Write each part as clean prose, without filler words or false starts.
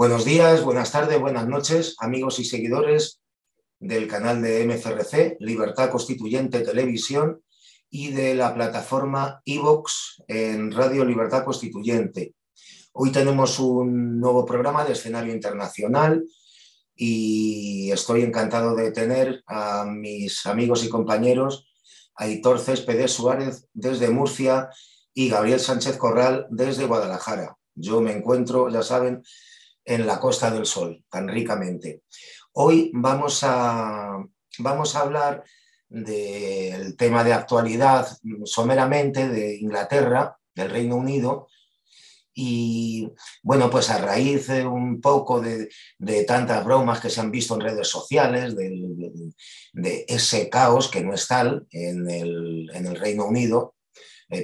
Buenos días, buenas tardes, buenas noches, amigos y seguidores del canal de MCRC, Libertad Constituyente Televisión, y de la plataforma iVox en Radio Libertad Constituyente. Hoy tenemos un nuevo programa de escenario internacional y estoy encantado de tener a mis amigos y compañeros Aitor Céspedes Suárez desde Murcia y Gabriel Sánchez Corral desde Guadalajara. Yo me encuentro, ya saben, en la Costa del Sol, tan ricamente. Hoy vamos a hablar del tema de actualidad someramente de Inglaterra, del Reino Unido, y bueno, pues a raíz un poco de tantas bromas que se han visto en redes sociales, de ese caos que no es tal en el Reino Unido,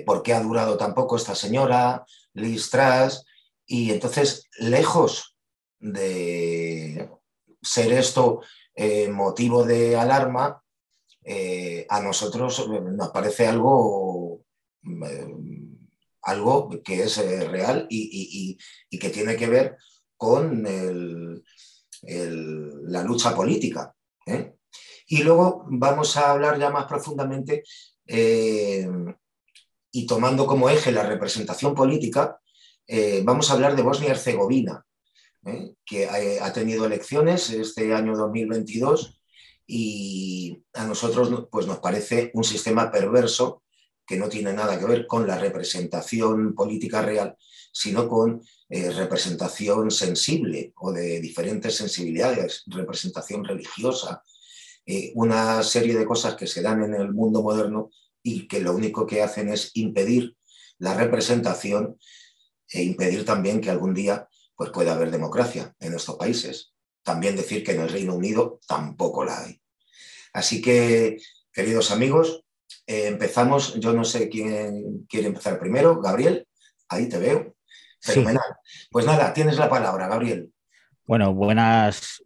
¿por qué ha durado tan poco esta señora, Liz Truss? Y entonces, lejos de ser esto motivo de alarma, a nosotros nos parece algo que es real y que tiene que ver con la lucha política, ¿eh? Y luego vamos a hablar ya más profundamente y tomando como eje la representación política, vamos a hablar de Bosnia-Herzegovina, ¿eh? Que ha tenido elecciones este año 2022 y a nosotros pues, nos parece un sistema perverso que no tiene nada que ver con la representación política real, sino con representación sensible o de diferentes sensibilidades, representación religiosa, una serie de cosas que se dan en el mundo moderno y que lo único que hacen es impedir la representación e impedir también que algún día pues, pueda haber democracia en estos países. También decir que en el Reino Unido tampoco la hay. Así que, queridos amigos, empezamos. Yo no sé quién quiere empezar primero. Gabriel, ahí te veo. Fenomenal. Sí. Pues nada, tienes la palabra, Gabriel. Bueno, buenas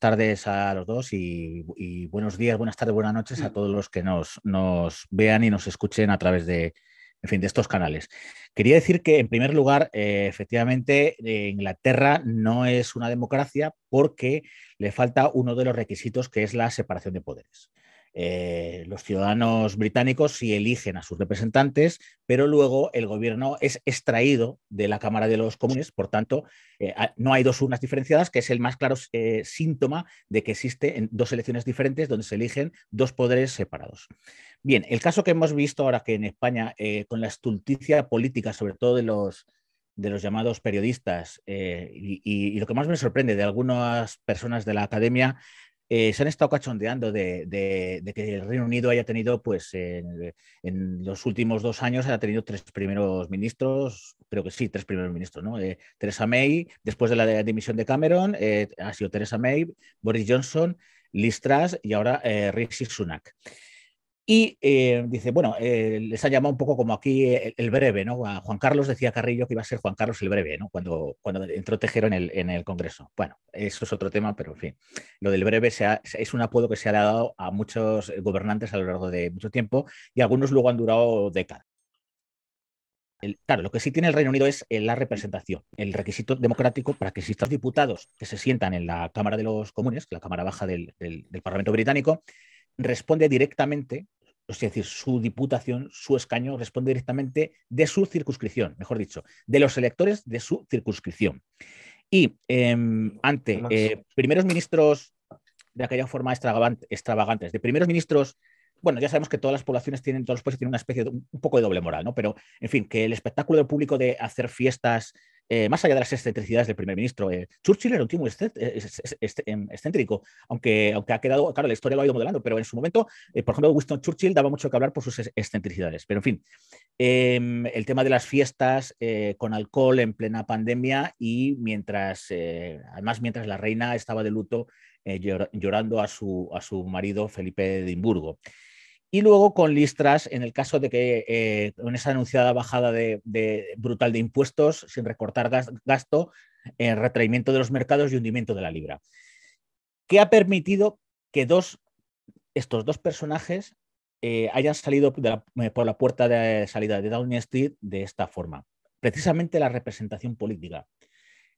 tardes a los dos y buenos días, buenas tardes, buenas noches a todos los que nos vean y nos escuchen a través de, en fin, de estos canales. Quería decir que, en primer lugar, efectivamente, Inglaterra no es una democracia porque le falta uno de los requisitos, que es la separación de poderes. Los ciudadanos británicos sí eligen a sus representantes, pero luego el gobierno es extraído de la Cámara de los Comunes, por tanto, no hay dos urnas diferenciadas, que es el más claro síntoma de que existen dos elecciones diferentes donde se eligen dos poderes separados. Bien, el caso que hemos visto ahora que en España, con la estulticia política, sobre todo de los llamados periodistas, y lo que más me sorprende de algunas personas de la academia, se han estado cachondeando de que el Reino Unido haya tenido, pues, en los últimos 2 años, ha tenido 3 primeros ministros, creo que sí, 3 primeros ministros, ¿no? Theresa May, después de la dimisión de Cameron, ha sido Theresa May, Boris Johnson, Liz Truss y ahora Rishi Sunak. Y dice, bueno, les ha llamado un poco como aquí el breve, ¿no? A Juan Carlos decía Carrillo que iba a ser Juan Carlos el breve, ¿no? Cuando entró Tejero en el Congreso. Bueno, eso es otro tema, pero en fin. Lo del breve es un apodo que se ha dado a muchos gobernantes a lo largo de mucho tiempo y algunos luego han durado décadas. Claro, lo que sí tiene el Reino Unido es la representación, el requisito democrático para que existan diputados que se sientan en la Cámara de los Comunes, la Cámara Baja del Parlamento Británico, responde directamente. Es decir, su diputación, su escaño, responde directamente de su circunscripción, mejor dicho, de los electores de su circunscripción. Y ante primeros ministros de aquella forma extravagantes, de primeros ministros, bueno, ya sabemos que todos los países tienen una especie de un poco de doble moral, ¿no? Pero, en fin, que el espectáculo del público de hacer fiestas, más allá de las excentricidades del primer ministro, Churchill era un tío muy excéntrico, aunque ha quedado, claro, la historia lo ha ido modelando, pero en su momento, por ejemplo, Winston Churchill daba mucho que hablar por sus excentricidades. Pero, en fin, el tema de las fiestas con alcohol en plena pandemia y mientras la reina estaba de luto llorando a su marido Felipe de Edimburgo. Y luego con Liz Truss, en el caso de que con esa anunciada bajada brutal de impuestos, sin recortar gasto, retraimiento de los mercados y hundimiento de la libra, que ha permitido que estos dos personajes hayan salido por la puerta de salida de Downing Street de esta forma. Precisamente la representación política.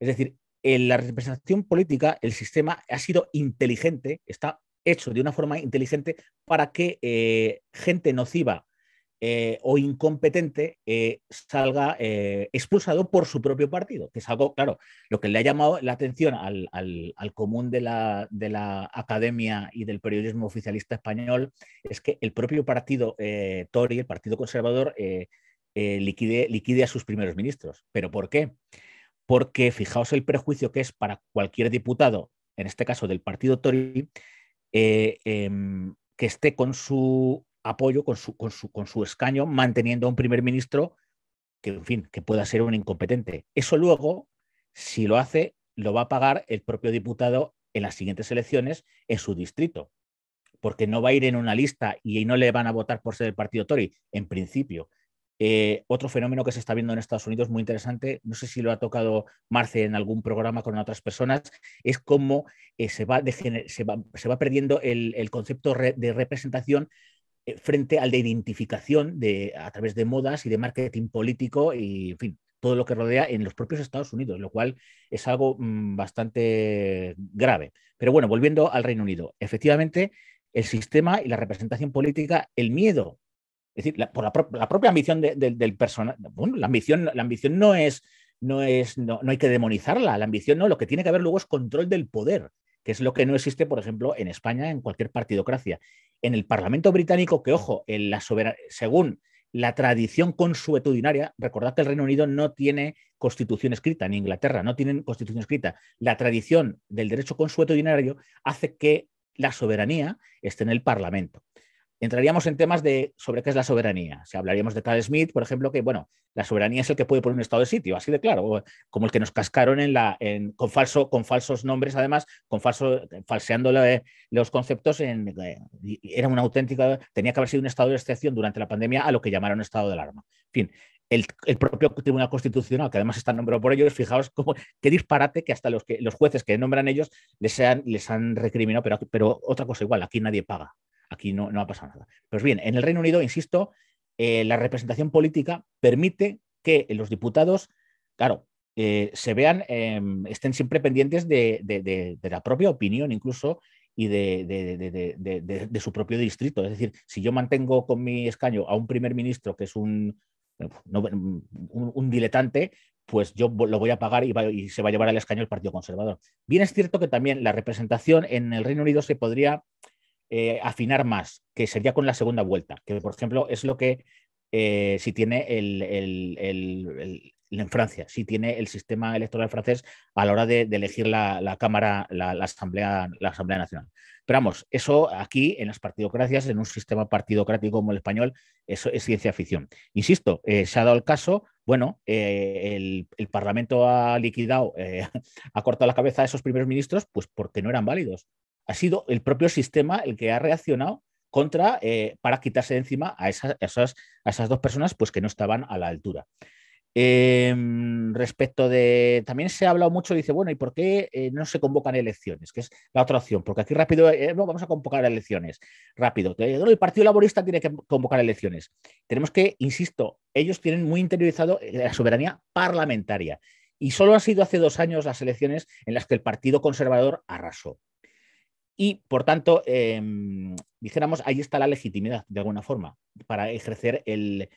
Es decir, en la representación política el sistema ha sido inteligente, está hecho de una forma inteligente para que gente nociva o incompetente salga expulsado por su propio partido, que es algo, claro, lo que le ha llamado la atención al común de la academia y del periodismo oficialista español, es que el propio partido Tory, el partido conservador, liquide a sus primeros ministros. ¿Pero por qué? Porque fijaos el prejuicio que es para cualquier diputado, en este caso del partido Tory, que esté con su apoyo, con su escaño, manteniendo a un primer ministro que, en fin, que pueda ser un incompetente. Eso luego, si lo hace, lo va a pagar el propio diputado en las siguientes elecciones en su distrito, porque no va a ir en una lista y no le van a votar por ser del partido Tory, en principio. Otro fenómeno que se está viendo en Estados Unidos muy interesante, no sé si lo ha tocado Marce en algún programa con otras personas, es cómo se va perdiendo el concepto de representación frente al de identificación a través de modas y de marketing político y, en fin, todo lo que rodea en los propios Estados Unidos, lo cual es algo bastante grave. Pero bueno, volviendo al Reino Unido, efectivamente el sistema y la representación política, el miedo. Es decir, por la propia ambición del personal. Bueno, la ambición no hay que demonizarla. La ambición no, lo que tiene que haber luego es control del poder, que es lo que no existe, por ejemplo, en España, en cualquier partidocracia. En el Parlamento Británico, que ojo, según la tradición consuetudinaria, recordad que el Reino Unido no tiene constitución escrita, ni Inglaterra no tienen constitución escrita. La tradición del derecho consuetudinario hace que la soberanía esté en el Parlamento. Entraríamos en temas sobre qué es la soberanía. Si hablaríamos de Carl Smith, por ejemplo, que bueno, la soberanía es el que puede poner un estado de sitio, así de claro, como el que nos cascaron con falsos nombres, además, falseando los conceptos. Era una auténtica, tenía que haber sido un estado de excepción durante la pandemia a lo que llamaron estado de alarma. En fin, el propio Tribunal Constitucional, que además está nombrado por ellos, fijaos qué disparate que hasta los jueces que nombran ellos les han recriminado, pero otra cosa igual, aquí nadie paga. Aquí no ha pasado nada. Pues bien, en el Reino Unido, insisto, la representación política permite que los diputados, claro, estén siempre pendientes de la propia opinión incluso y de su propio distrito. Es decir, si yo mantengo con mi escaño a un primer ministro que es un diletante, pues yo lo voy a pagar y se va a llevar al escaño el Partido Conservador. Bien es cierto que también la representación en el Reino Unido se podría afinar más, que sería con la segunda vuelta, que por ejemplo es lo que si tiene en Francia, si tiene el sistema electoral francés a la hora de elegir la Cámara, la Asamblea Nacional. Pero vamos, eso aquí en las partidocracias, en un sistema partidocrático como el español, eso es ciencia ficción. Insisto, se ha dado el caso, bueno, el Parlamento ha liquidado, ha cortado la cabeza a esos primeros ministros, pues porque no eran válidos. Ha sido el propio sistema el que ha reaccionado para quitarse de encima a esas dos personas, pues que no estaban a la altura. Respecto de... También se ha hablado mucho, dice, bueno, ¿y por qué no se convocan elecciones? Que es la otra opción, porque aquí rápido, no, vamos a convocar elecciones, rápido. El Partido Laborista tiene que convocar elecciones. Tenemos que, insisto, ellos tienen muy interiorizado la soberanía parlamentaria y solo han sido hace 2 años las elecciones en las que el Partido Conservador arrasó. Y, por tanto, dijéramos, ahí está la legitimidad, de alguna forma, para ejercer el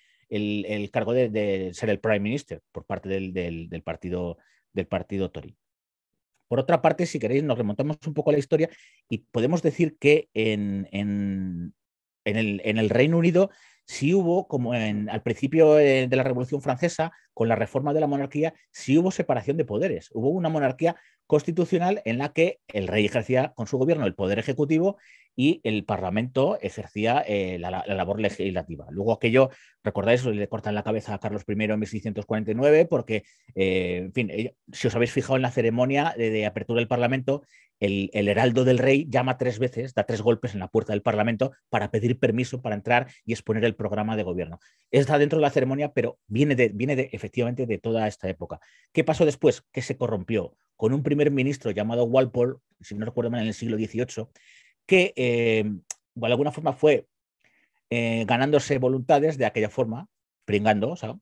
cargo de ser el Prime Minister por parte del partido Tory. Por otra parte, si queréis, nos remontamos un poco a la historia y podemos decir que en el Reino Unido sí hubo, como al principio de la Revolución Francesa, con la reforma de la monarquía, sí hubo separación de poderes. Hubo una monarquía constitucional en la que el rey ejercía con su gobierno el poder ejecutivo y el Parlamento ejercía la labor legislativa. Luego aquello, recordáis, le cortan la cabeza a Carlos I en 1649 porque, en fin, si os habéis fijado en la ceremonia de apertura del Parlamento, el heraldo del rey llama 3 veces, da 3 golpes en la puerta del Parlamento para pedir permiso para entrar y exponer el programa de gobierno. Está dentro de la ceremonia, pero viene efectivamente de toda esta época. ¿Qué pasó después? Que se corrompió con un primer ministro llamado Walpole, si no recuerdo mal, en el siglo XVIII, que de alguna forma fue ganándose voluntades de aquella forma, pringando, o sea,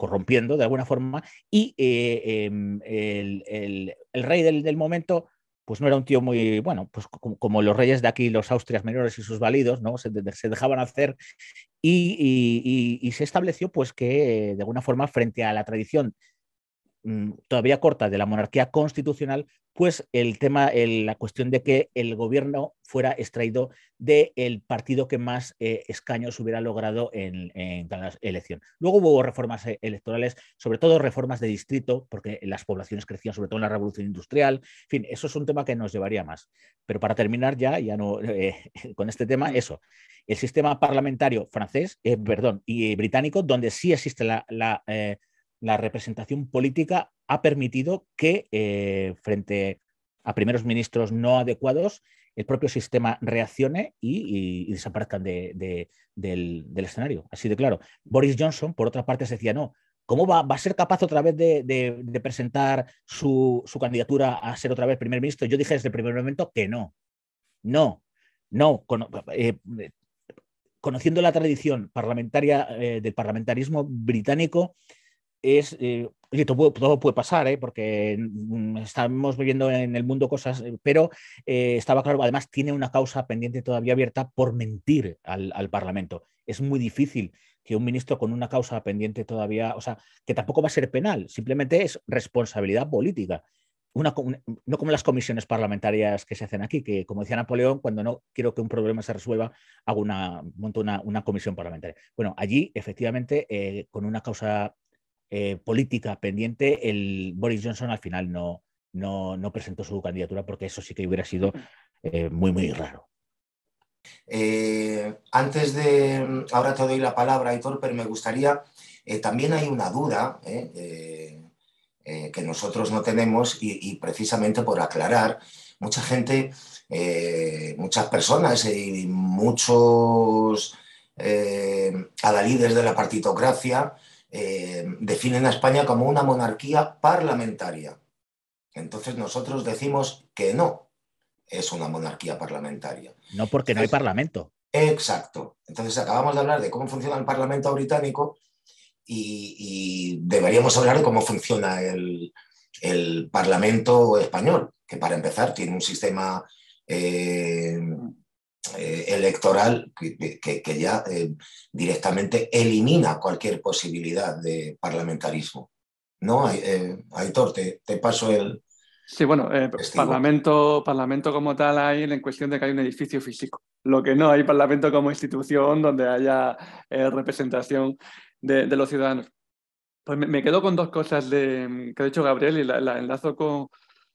corrompiendo de alguna forma, y el rey del momento pues no era un tío muy, bueno, pues como los reyes de aquí, los Austrias menores y sus validos, ¿no? Se dejaban hacer y se estableció pues que de alguna forma frente a la tradición todavía corta de la monarquía constitucional, pues el tema, la cuestión de que el gobierno fuera extraído del partido que más escaños hubiera logrado en cada elección. Luego hubo reformas electorales, sobre todo reformas de distrito, porque las poblaciones crecían, sobre todo en la Revolución Industrial. En fin, eso es un tema que nos llevaría más. Pero para terminar ya no con este tema, eso. El sistema parlamentario francés, y británico, donde sí existe la representación política, ha permitido que, frente a primeros ministros no adecuados, el propio sistema reaccione y desaparezcan del escenario. Así de claro. Boris Johnson, por otra parte, se decía, no, ¿cómo va a ser capaz otra vez de presentar su candidatura a ser otra vez primer ministro? Yo dije desde el primer momento que no. Conociendo la tradición parlamentaria del parlamentarismo británico, todo puede pasar, porque estamos viviendo en el mundo cosas, pero estaba claro, además tiene una causa pendiente todavía abierta por mentir al Parlamento. Es muy difícil que un ministro con una causa pendiente todavía, o sea, que tampoco va a ser penal, simplemente es responsabilidad política. No como las comisiones parlamentarias que se hacen aquí, que como decía Napoleón, cuando no quiero que un problema se resuelva, monto una comisión parlamentaria. Bueno, allí efectivamente con una causa política pendiente, el Boris Johnson al final no presentó su candidatura, porque eso sí que hubiera sido muy, muy raro. Ahora te doy la palabra, Aitor, pero me gustaría, también hay una duda que nosotros no tenemos y precisamente por aclarar, mucha gente, muchas personas y muchos adalides de la partitocracia definen a España como una monarquía parlamentaria. Entonces nosotros decimos que no es una monarquía parlamentaria. No, porque no hay parlamento. Exacto. Entonces acabamos de hablar de cómo funciona el Parlamento británico y deberíamos hablar de cómo funciona el Parlamento español, que para empezar tiene un sistema electoral que ya directamente elimina cualquier posibilidad de parlamentarismo. ¿No? Aitor, te paso el... Sí, bueno, parlamento como tal hay en cuestión de que hay un edificio físico. Lo que no hay parlamento como institución donde haya representación de los ciudadanos. Pues me quedo con dos cosas que ha dicho Gabriel y la enlazo con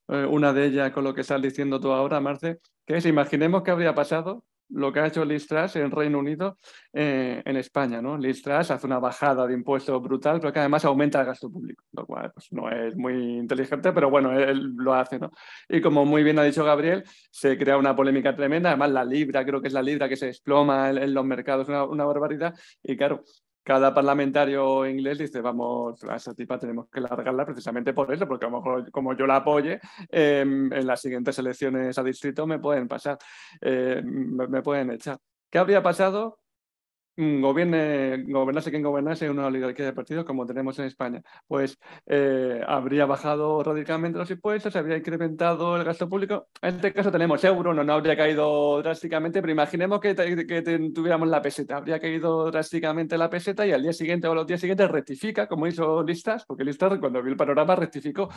una de ellas con lo que estás diciendo tú ahora, Marce. Que es, imaginemos que habría pasado lo que ha hecho Liz Truss en Reino Unido en España, ¿no? Liz Truss hace una bajada de impuestos brutal, pero que además aumenta el gasto público, lo cual pues, no es muy inteligente, pero bueno, él lo hace, ¿no? Y como muy bien ha dicho Gabriel, se crea una polémica tremenda, además la libra, creo que es la libra que se desploma en los mercados, una barbaridad, y claro, cada parlamentario inglés dice, vamos, a esa tipa tenemos que largarla precisamente por eso, porque a lo mejor como yo la apoye, en las siguientes elecciones a distrito me pueden pasar, me pueden echar. ¿Qué habría pasado? Gobernase quien gobernase, una oligarquía de partidos como tenemos en España, pues habría bajado radicalmente los impuestos, habría incrementado el gasto público. En este caso tenemos euro, no habría caído drásticamente, pero imaginemos que tuviéramos la peseta, habría caído drásticamente la peseta y al día siguiente o a los días siguientes rectifica, como hizo Liz Truss, porque Liz Truss cuando vio el panorama rectificó.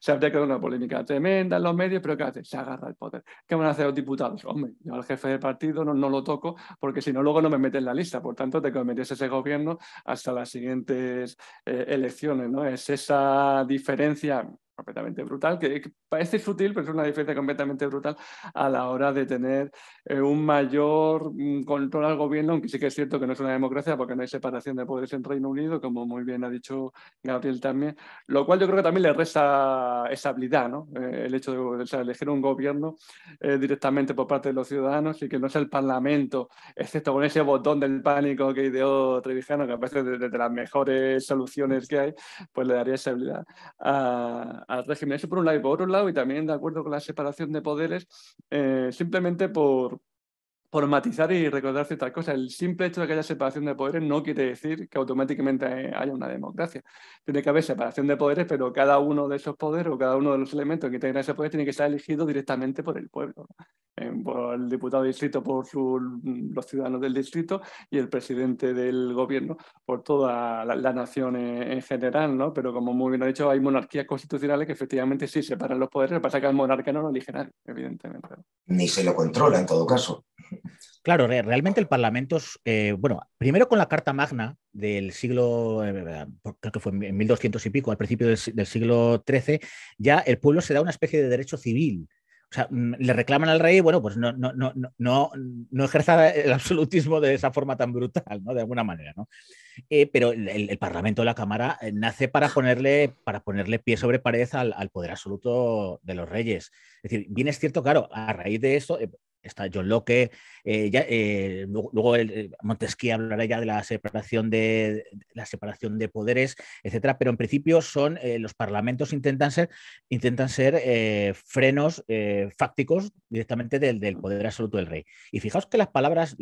Se habría creado una polémica tremenda en los medios, pero ¿qué hace? Se agarra al poder. ¿Qué van a hacer los diputados? Hombre, yo al jefe de partido no lo toco, porque si no luego no me meten en la lista. Por tanto, te cometiese ese gobierno hasta las siguientes elecciones, ¿no? Es esa diferencia completamente brutal, que parece sutil, pero es una diferencia completamente brutal a la hora de tener un mayor control al gobierno, aunque sí que es cierto que no es una democracia porque no hay separación de poderes en Reino Unido, como muy bien ha dicho Gabriel también, lo cual yo creo que también le resta estabilidad, ¿no? El hecho de elegir un gobierno directamente por parte de los ciudadanos y que no sea el Parlamento, excepto con ese botón del pánico que ideó Trevijano, que parece de las mejores soluciones que hay, pues le daría estabilidad al régimen. Eso por un lado y por otro lado, y también de acuerdo con la separación de poderes, simplemente por por matizar y recordar ciertas cosas, el simple hecho de que haya separación de poderes no quiere decir que automáticamente haya una democracia. Tiene que haber separación de poderes, pero cada uno de esos poderes o cada uno de los elementos que tenga ese poder tiene que ser elegido directamente por el pueblo, por el diputado de distrito, por los ciudadanos del distrito y el presidente del gobierno, por toda la nación en general, ¿no? Pero como muy bien ha dicho, hay monarquías constitucionales que efectivamente sí separan los poderes, lo que pasa es que el monarca no lo elige nadie, evidentemente. Ni se lo controla en todo caso. Claro, realmente el Parlamento es, bueno, primero con la Carta Magna del siglo, creo que fue en 1200 y pico, al principio del siglo XIII, ya el pueblo se da una especie de derecho civil. O sea, le reclaman al rey, bueno, pues no ejerza el absolutismo de esa forma tan brutal, ¿no? De alguna manera, ¿no? Pero el Parlamento de la Cámara nace para ponerle pie sobre pared al poder absoluto de los reyes. Es decir, bien es cierto, claro, a raíz de esto... está John Locke, luego Montesquieu hablará ya de la separación de poderes, etcétera, pero en principio son los parlamentos intentan ser frenos fácticos directamente del poder absoluto del rey. Y fijaos que las palabras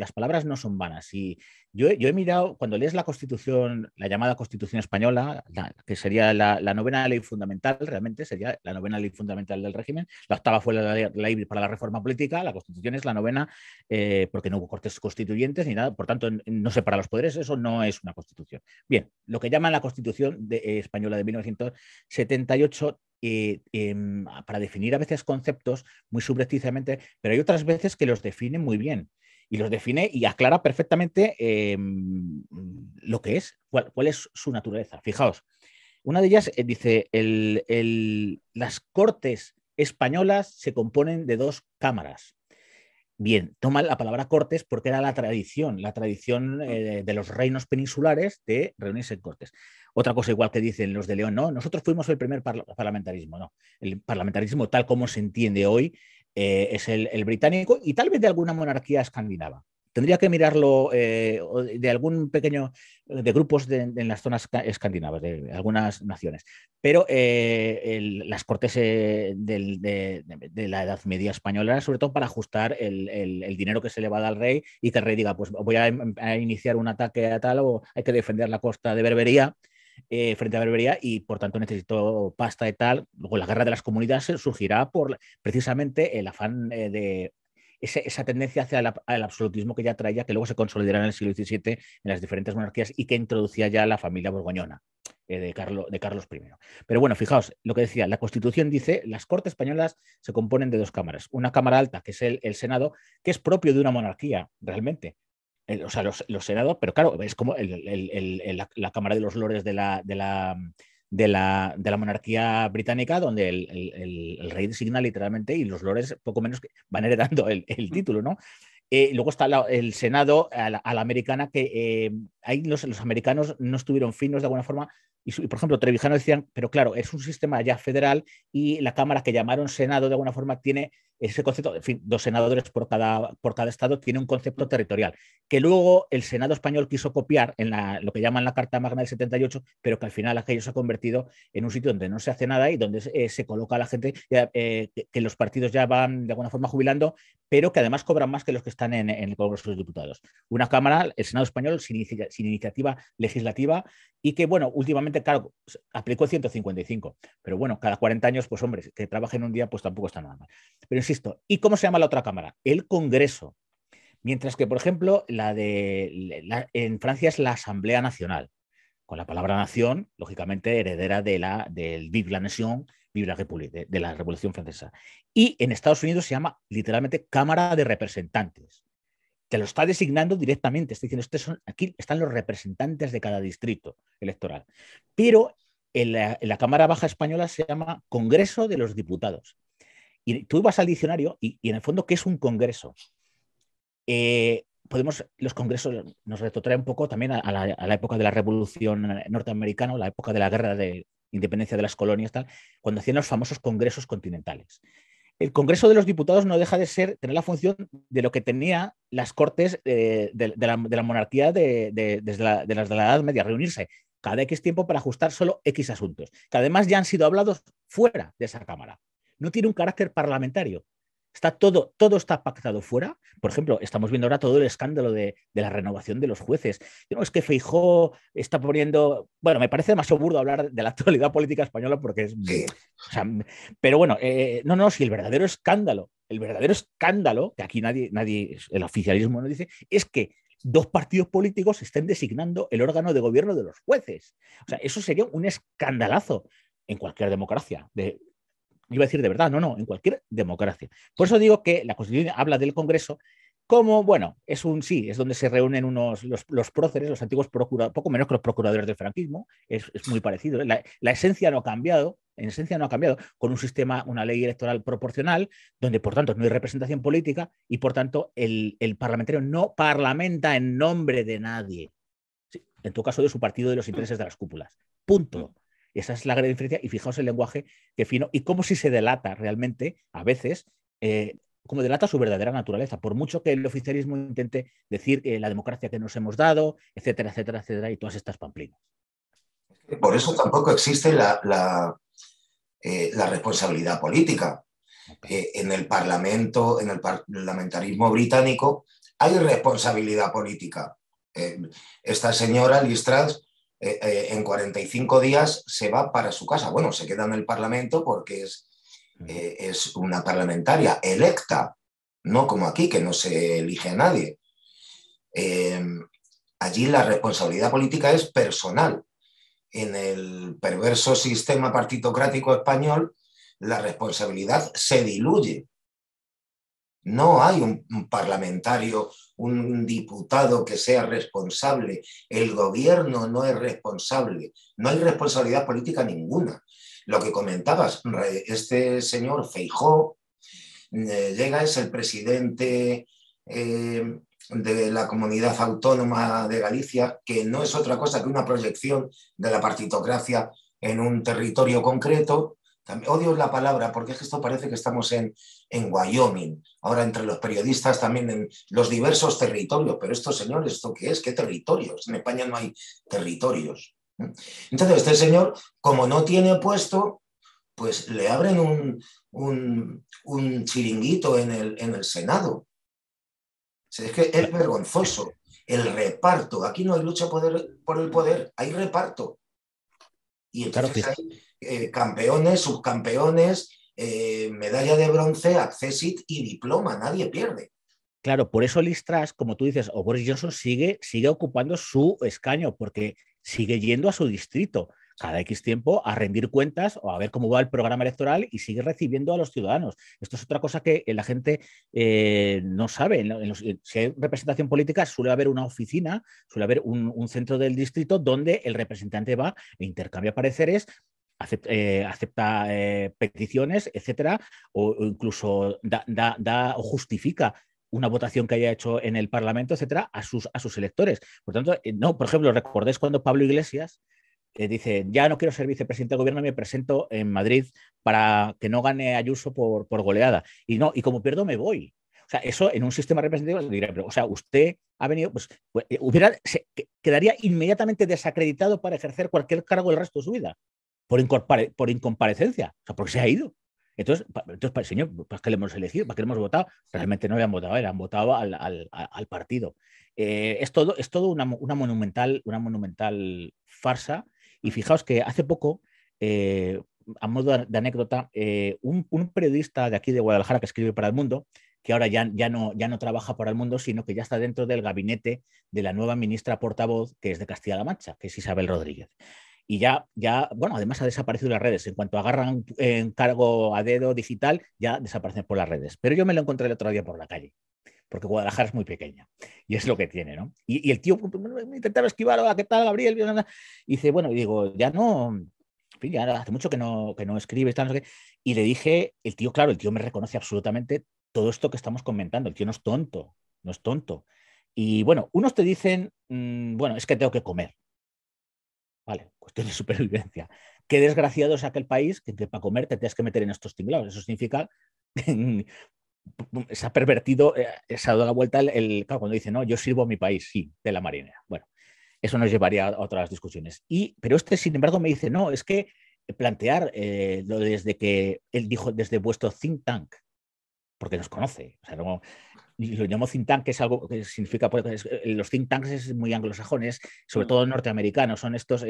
no son vanas. Y yo he mirado, cuando lees la Constitución, la llamada Constitución Española, que sería la novena ley fundamental, realmente sería la novena ley fundamental del régimen, la octava fue la ley para la reforma política, la Constitución es la novena, porque no hubo cortes constituyentes ni nada, por tanto no separa los poderes, eso no es una constitución. Bien, lo que llaman la Constitución española de 1978, para definir a veces conceptos muy subrepticiamente, pero hay otras veces que los define muy bien. Y los define y aclara perfectamente lo que es, cuál es su naturaleza. Fijaos, una de ellas dice, las cortes españolas se componen de dos cámaras. Bien, toma la palabra cortes porque era la tradición de los reinos peninsulares de reunirse en cortes. Otra cosa igual que dicen los de León, no, nosotros fuimos el primer parlamentarismo, no. El parlamentarismo tal como se entiende hoy es el británico y tal vez de alguna monarquía escandinava. Tendría que mirarlo de algún pequeño... de grupos en las zonas escandinavas, de algunas naciones. Pero las cortes de la Edad Media española era sobre todo para ajustar el dinero que se le va a dar al rey y que el rey diga, pues voy a iniciar un ataque a tal o hay que defender la costa de Berbería, frente a Berbería, y por tanto necesito pasta y tal. Luego la guerra de las comunidades surgirá por precisamente el afán de... Esa tendencia hacia el absolutismo que ya traía, que luego se consolidará en el siglo XVII en las diferentes monarquías y que introducía ya la familia borgoñona de Carlos I. Pero bueno, fijaos, lo que decía, la Constitución dice, las Cortes españolas se componen de dos cámaras. Una cámara alta, que es el Senado, que es propio de una monarquía, realmente. O sea, los senados, pero claro, es como la Cámara de los Lores de la monarquía británica, donde el rey designa literalmente y los lores poco menos que van heredando el título, ¿no? Luego está el Senado a la americana, que ahí los americanos no estuvieron finos de alguna forma, y por ejemplo Trevijano decían, pero claro, es un sistema ya federal y la Cámara que llamaron Senado de alguna forma tiene ese concepto, en fin, dos senadores por cada estado, tiene un concepto territorial, que luego el Senado español quiso copiar en lo que llaman la Carta Magna del 78, pero que al final aquello se ha convertido en un sitio donde no se hace nada y donde se coloca a la gente, que los partidos ya van de alguna forma jubilando, pero que además cobran más que los que están en el Congreso de los Diputados. Una Cámara, el Senado español, sin iniciativa legislativa y que, bueno, últimamente, claro, aplicó 155, pero bueno, cada 40 años, pues hombre, que trabajen un día, pues tampoco está nada mal. Pero insisto, ¿y cómo se llama la otra cámara? El Congreso. Mientras que, por ejemplo, en Francia es la Asamblea Nacional, con la palabra nación, lógicamente heredera del Vive la Nation, Vive la République, de la Revolución Francesa. Y en Estados Unidos se llama literalmente Cámara de Representantes. Te lo está designando directamente, está diciendo, aquí están los representantes de cada distrito electoral. Pero en la Cámara Baja Española se llama Congreso de los Diputados. Y tú vas al diccionario y en el fondo, ¿qué es un congreso? Los congresos nos retrotraen un poco también a la época de la Revolución Norteamericana, o la época de la guerra de independencia de las colonias, tal, cuando hacían los famosos congresos continentales. El Congreso de los Diputados no deja de tener la función de lo que tenía las Cortes de la monarquía desde la Edad Media, reunirse cada X tiempo para ajustar solo X asuntos, que además ya han sido hablados fuera de esa Cámara. No tiene un carácter parlamentario. Todo está pactado fuera. Por ejemplo, estamos viendo ahora todo el escándalo de la renovación de los jueces. No, es que Feijóo está poniendo... Bueno, me parece demasiado burdo hablar de la actualidad política española porque es... O sea, pero bueno, si el verdadero escándalo, que aquí nadie, el oficialismo no dice, es que dos partidos políticos estén designando el órgano de gobierno de los jueces. O sea, eso sería un escandalazo en cualquier democracia. Iba a decir de verdad, no, en cualquier democracia. Por eso digo que la Constitución habla del Congreso como, bueno, es donde se reúnen los próceres, los antiguos procuradores, poco menos que los procuradores del franquismo, es muy parecido. La esencia no ha cambiado, con un sistema, una ley electoral proporcional, donde por tanto no hay representación política y por tanto el parlamentario no parlamenta en nombre de nadie, en todo caso de su partido, de los intereses de las cúpulas. Punto. Esa es la gran diferencia, y fijaos el lenguaje que fino y cómo se delata realmente a veces, cómo delata su verdadera naturaleza, por mucho que el oficialismo intente decir la democracia que nos hemos dado, etcétera, etcétera, etcétera, y todas estas pamplinas. Por eso tampoco existe la responsabilidad política. Okay. En el parlamentarismo británico hay responsabilidad política. Esta señora, Liz Truss, en 45 días se va para su casa. Bueno, se queda en el Parlamento porque es una parlamentaria electa, no como aquí, que no se elige a nadie. Allí la responsabilidad política es personal. En el perverso sistema partitocrático español, la responsabilidad se diluye. No hay un parlamentario, un diputado que sea responsable. El gobierno no es responsable. No hay responsabilidad política ninguna. Lo que comentabas, este señor Feijóo llega, es el presidente de la Comunidad Autónoma de Galicia, que no es otra cosa que una proyección de la partitocracia en un territorio concreto. También, odio la palabra porque es que esto parece que estamos en Wyoming, ahora entre los periodistas también en los diversos territorios, pero estos señores, ¿esto qué es? ¿Qué territorios? En España no hay territorios. Entonces este señor, como no tiene puesto, pues le abren un chiringuito en el Senado. Es que es vergonzoso el reparto. Aquí no hay lucha por el poder, hay reparto. Y entonces hay campeones, subcampeones, medalla de bronce, accésit y diploma, nadie pierde. Claro, por eso Liz Truss, como tú dices, o Boris Johnson sigue ocupando su escaño, porque sigue yendo a su distrito cada X tiempo a rendir cuentas o a ver cómo va el programa electoral, y sigue recibiendo a los ciudadanos. Esto es otra cosa que la gente no sabe. Si hay representación política, suele haber una oficina, suele haber un centro del distrito donde el representante va e intercambia pareceres, acepta peticiones, etcétera, o incluso da o justifica una votación que haya hecho en el Parlamento, etcétera, a sus electores. Por tanto, no, por ejemplo, ¿recordáis cuando Pablo Iglesias dice, ya no quiero ser vicepresidente del gobierno, me presento en Madrid para que no gane Ayuso por goleada? Y como pierdo me voy. O sea, eso en un sistema representativo diría, pero, o sea, usted ha venido, pues quedaría inmediatamente desacreditado para ejercer cualquier cargo el resto de su vida, por incomparecencia, o sea, porque se ha ido. Entonces, señor, ¿para qué le hemos elegido? ¿Para qué le hemos votado? Realmente no le han votado, le han votado al partido. Es todo una monumental farsa. Y fijaos que hace poco, a modo de anécdota, un periodista de aquí de Guadalajara que escribe para El Mundo, que ahora ya no trabaja para El Mundo, sino que ya está dentro del gabinete de la nueva ministra portavoz, que es de Castilla-La Mancha, que es Isabel Rodríguez. Y bueno, además ha desaparecido de las redes. En cuanto agarran cargo a dedo digital, ya desaparecen por las redes. Pero yo me lo encontré el otro día por la calle, porque Guadalajara es muy pequeña y es lo que tiene, ¿no? Y el tío intentaba esquivar, ¿qué tal, Gabriel? Y dice, bueno, y digo, ya no, en fin, ya hace mucho que no escribe, tal, no sé qué. Y le dije, el tío me reconoce absolutamente todo esto que estamos comentando. El tío no es tonto. Y bueno, unos te dicen, bueno, es que tengo que comer. Vale, cuestión de supervivencia. Qué desgraciado es aquel país que para comer te tienes que meter en estos tinglados. Eso significa, se ha pervertido, se ha dado la vuelta claro, cuando dice, no, yo sirvo a mi país, sí, de la marinera. Bueno, eso nos llevaría a otras discusiones. Pero sin embargo, me dice, no, es que plantear, desde que él dijo, desde vuestro think tank, porque nos conoce. O sea, no, lo llamo think tank, que es algo que significa... Los think tanks es muy anglosajones, sobre todo norteamericanos. Son estas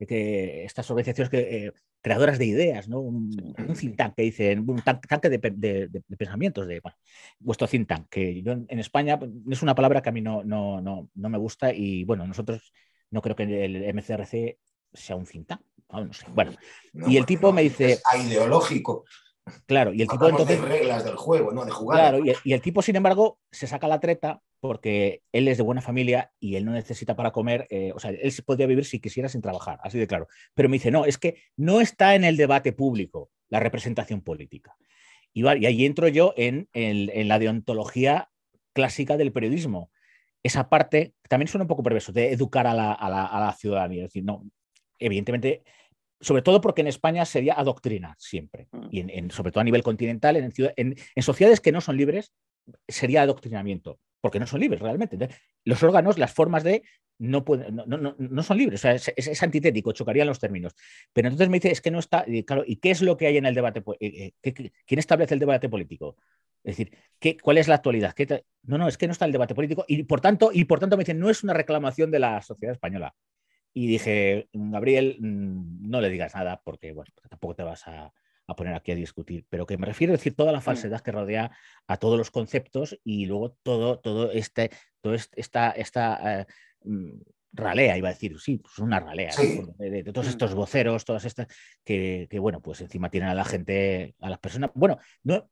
organizaciones que... creadoras de ideas, ¿no? Un think tank que dicen, un tanque de pensamientos, bueno, vuestro think tank, que yo en España es una palabra que a mí no me gusta, y bueno, nosotros no creo que el MCRC sea un think tank, no sé. Bueno, no, y el tipo me dice... Es ideológico. Claro, y el tipo entonces... de reglas del juego, ¿no? De jugar. Claro, y el tipo, sin embargo, se saca la treta porque él es de buena familia y él no necesita para comer, o sea, él se podría vivir si quisiera sin trabajar, así de claro. Pero me dice, no, es que no está en el debate público la representación política. Y ahí entro yo en la deontología clásica del periodismo. Esa parte, también suena un poco perverso, de educar a la ciudadanía. Es decir, no, evidentemente... Sobre todo porque en España sería adoctrinar siempre. Y sobre todo a nivel continental, en sociedades que no son libres, sería adoctrinamiento, porque no son libres realmente. Entonces, los órganos, las formas de... no son libres. O sea, es antitético, chocarían los términos. Pero entonces me dice, es que no está... Y claro, ¿y qué es lo que hay en el debate? ¿Quién establece el debate político? Es decir, ¿cuál es la actualidad? No, es que no está el debate político. Y por tanto me dice, no es una reclamación de la sociedad española. Y dije, Gabriel, no le digas nada porque bueno, tampoco te vas a poner aquí a discutir, pero que me refiero a decir toda la falsedad que rodea a todos los conceptos y luego esta ralea, iba a decir, sí, pues una ralea, ¿sí? de todos estos voceros, todas estas que bueno, pues encima tienen a la gente, a las personas. Bueno, no,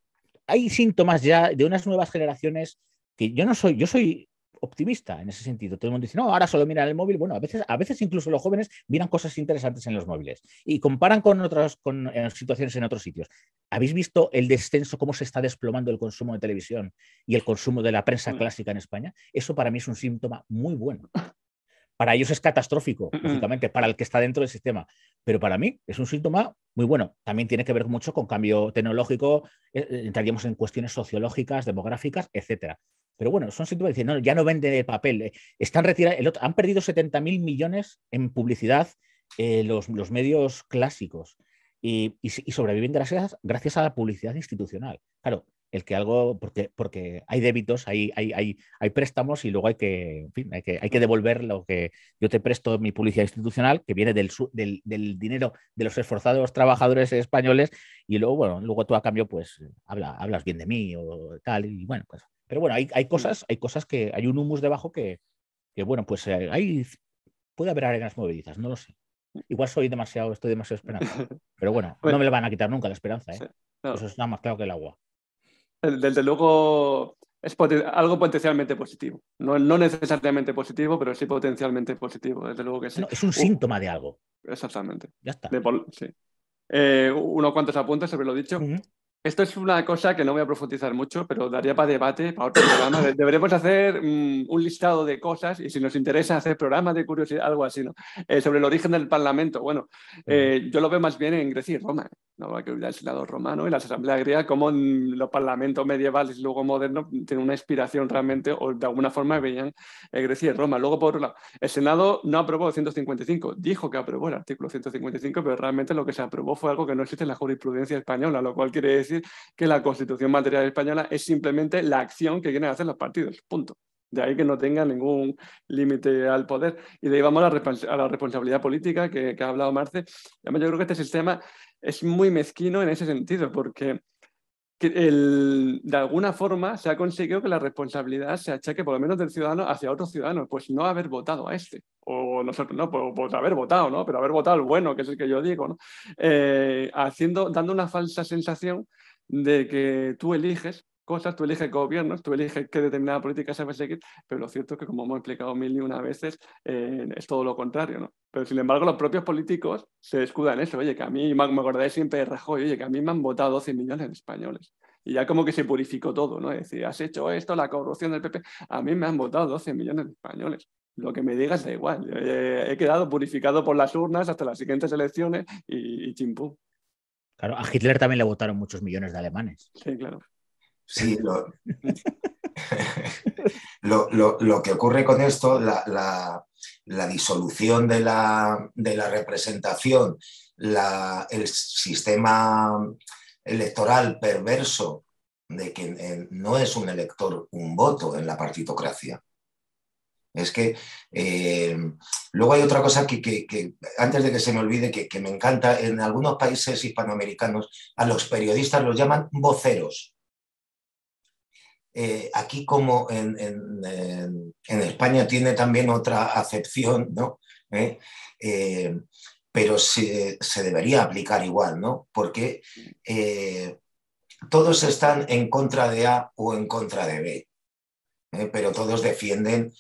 hay síntomas ya de unas nuevas generaciones que yo soy optimista en ese sentido. Todo el mundo dice, no, ahora solo miran el móvil. Bueno, a veces incluso los jóvenes miran cosas interesantes en los móviles y comparan con situaciones en otros sitios. ¿Habéis visto el descenso, cómo se está desplomando el consumo de televisión y el consumo de la prensa clásica en España? Eso para mí es un síntoma muy bueno. Para ellos es catastrófico, lógicamente, para el que está dentro del sistema. Pero para mí es un síntoma muy bueno. También tiene que ver mucho con cambio tecnológico, entraríamos en cuestiones sociológicas, demográficas, etcétera. Pero bueno, son síntomas de decir, no, ya no vende el papel. Están retirados, han perdido 70.000 millones en publicidad los medios clásicos y sobreviven gracias a la publicidad institucional. Claro, el que algo, porque hay débitos, hay préstamos y luego hay que devolver lo que yo te presto, mi publicidad institucional, que viene del dinero de los esforzados trabajadores españoles, y luego, bueno, luego tú a cambio, pues, hablas bien de mí o tal, y bueno, pues. Pero bueno, hay cosas que hay un humus debajo que bueno, pues puede haber arenas movedizas, no lo sé. Igual estoy demasiado esperanza. Pero bueno, no me lo van a quitar nunca la esperanza, ¿eh? Sí, no. Eso es nada más claro que el agua. Desde luego es algo potencialmente positivo. No necesariamente positivo, pero sí potencialmente positivo. Desde luego que sí. No, es un síntoma de algo. Exactamente. Ya está. Sí. Unos cuantos apuntes sobre lo dicho. Uh-huh. Esto es una cosa que no voy a profundizar mucho, pero daría para debate, para otro programa. Deberemos hacer un listado de cosas y si nos interesa hacer programas de curiosidad, algo así, ¿no? Sobre el origen del Parlamento. Bueno, yo lo veo más bien en Grecia y Roma. No hay que olvidar el Senado romano y la Asamblea griega, como los parlamentos medievales y luego modernos tienen una inspiración realmente, o de alguna forma veían Grecia y Roma. Luego, por otro lado, el Senado no aprobó el 155, dijo que aprobó el artículo 155, pero realmente lo que se aprobó fue algo que no existe en la jurisprudencia española, lo cual quiere decir que la Constitución material española es simplemente la acción que quieren hacer los partidos, punto. De ahí que no tenga ningún límite al poder. Y de ahí vamos a la responsabilidad política que ha hablado Marce. Además, yo creo que este sistema es muy mezquino en ese sentido, porque de alguna forma se ha conseguido que la responsabilidad se achaque por lo menos del ciudadano hacia otros ciudadanos, pues no haber votado a este, o nosotros no, por haber votado, ¿no? Pero haber votado al bueno, que es el que yo digo, ¿no? Dando una falsa sensación de que tú eliges cosas, tú eliges gobiernos, tú eliges qué determinada política se va a seguir, pero lo cierto es que, como hemos explicado mil y una veces, es todo lo contrario, ¿no? Pero sin embargo los propios políticos se escudan en eso, oye, que a mí, me acordáis siempre de Rajoy, oye, que a mí me han votado 12 millones de españoles. Y ya como que se purificó todo, ¿no? Es decir, has hecho esto, la corrupción del PP, a mí me han votado 12 millones de españoles. Lo que me digas da igual, he quedado purificado por las urnas hasta las siguientes elecciones y chimpú. Claro, a Hitler también le votaron muchos millones de alemanes. Sí, claro. Sí, lo que ocurre con esto, la disolución de la representación, el sistema electoral perverso de que no es un elector un voto en la partitocracia. Es que luego hay otra cosa que antes de que se me olvide, que me encanta, en algunos países hispanoamericanos a los periodistas los llaman voceros. Aquí como en España tiene también otra acepción, ¿no? Pero se debería aplicar igual, ¿no? Porque todos están en contra de A o en contra de B, pero todos defienden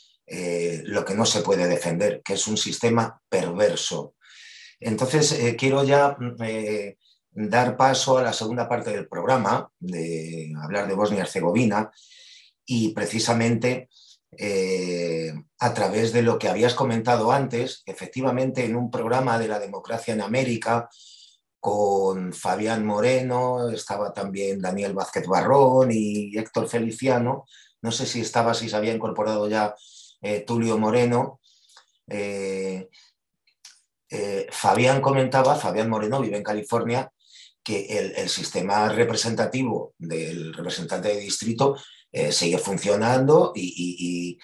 lo que no se puede defender, que es un sistema perverso. Entonces quiero ya dar paso a la segunda parte del programa, de hablar de Bosnia-Herzegovina, y precisamente a través de lo que habías comentado antes, efectivamente en un programa de la democracia en América, con Fabián Moreno, estaba también Daniel Vázquez Barrón y Héctor Feliciano, no sé si estaba, si se había incorporado ya Tulio Moreno. Fabián Moreno vive en California, que el sistema representativo del representante de distrito sigue funcionando y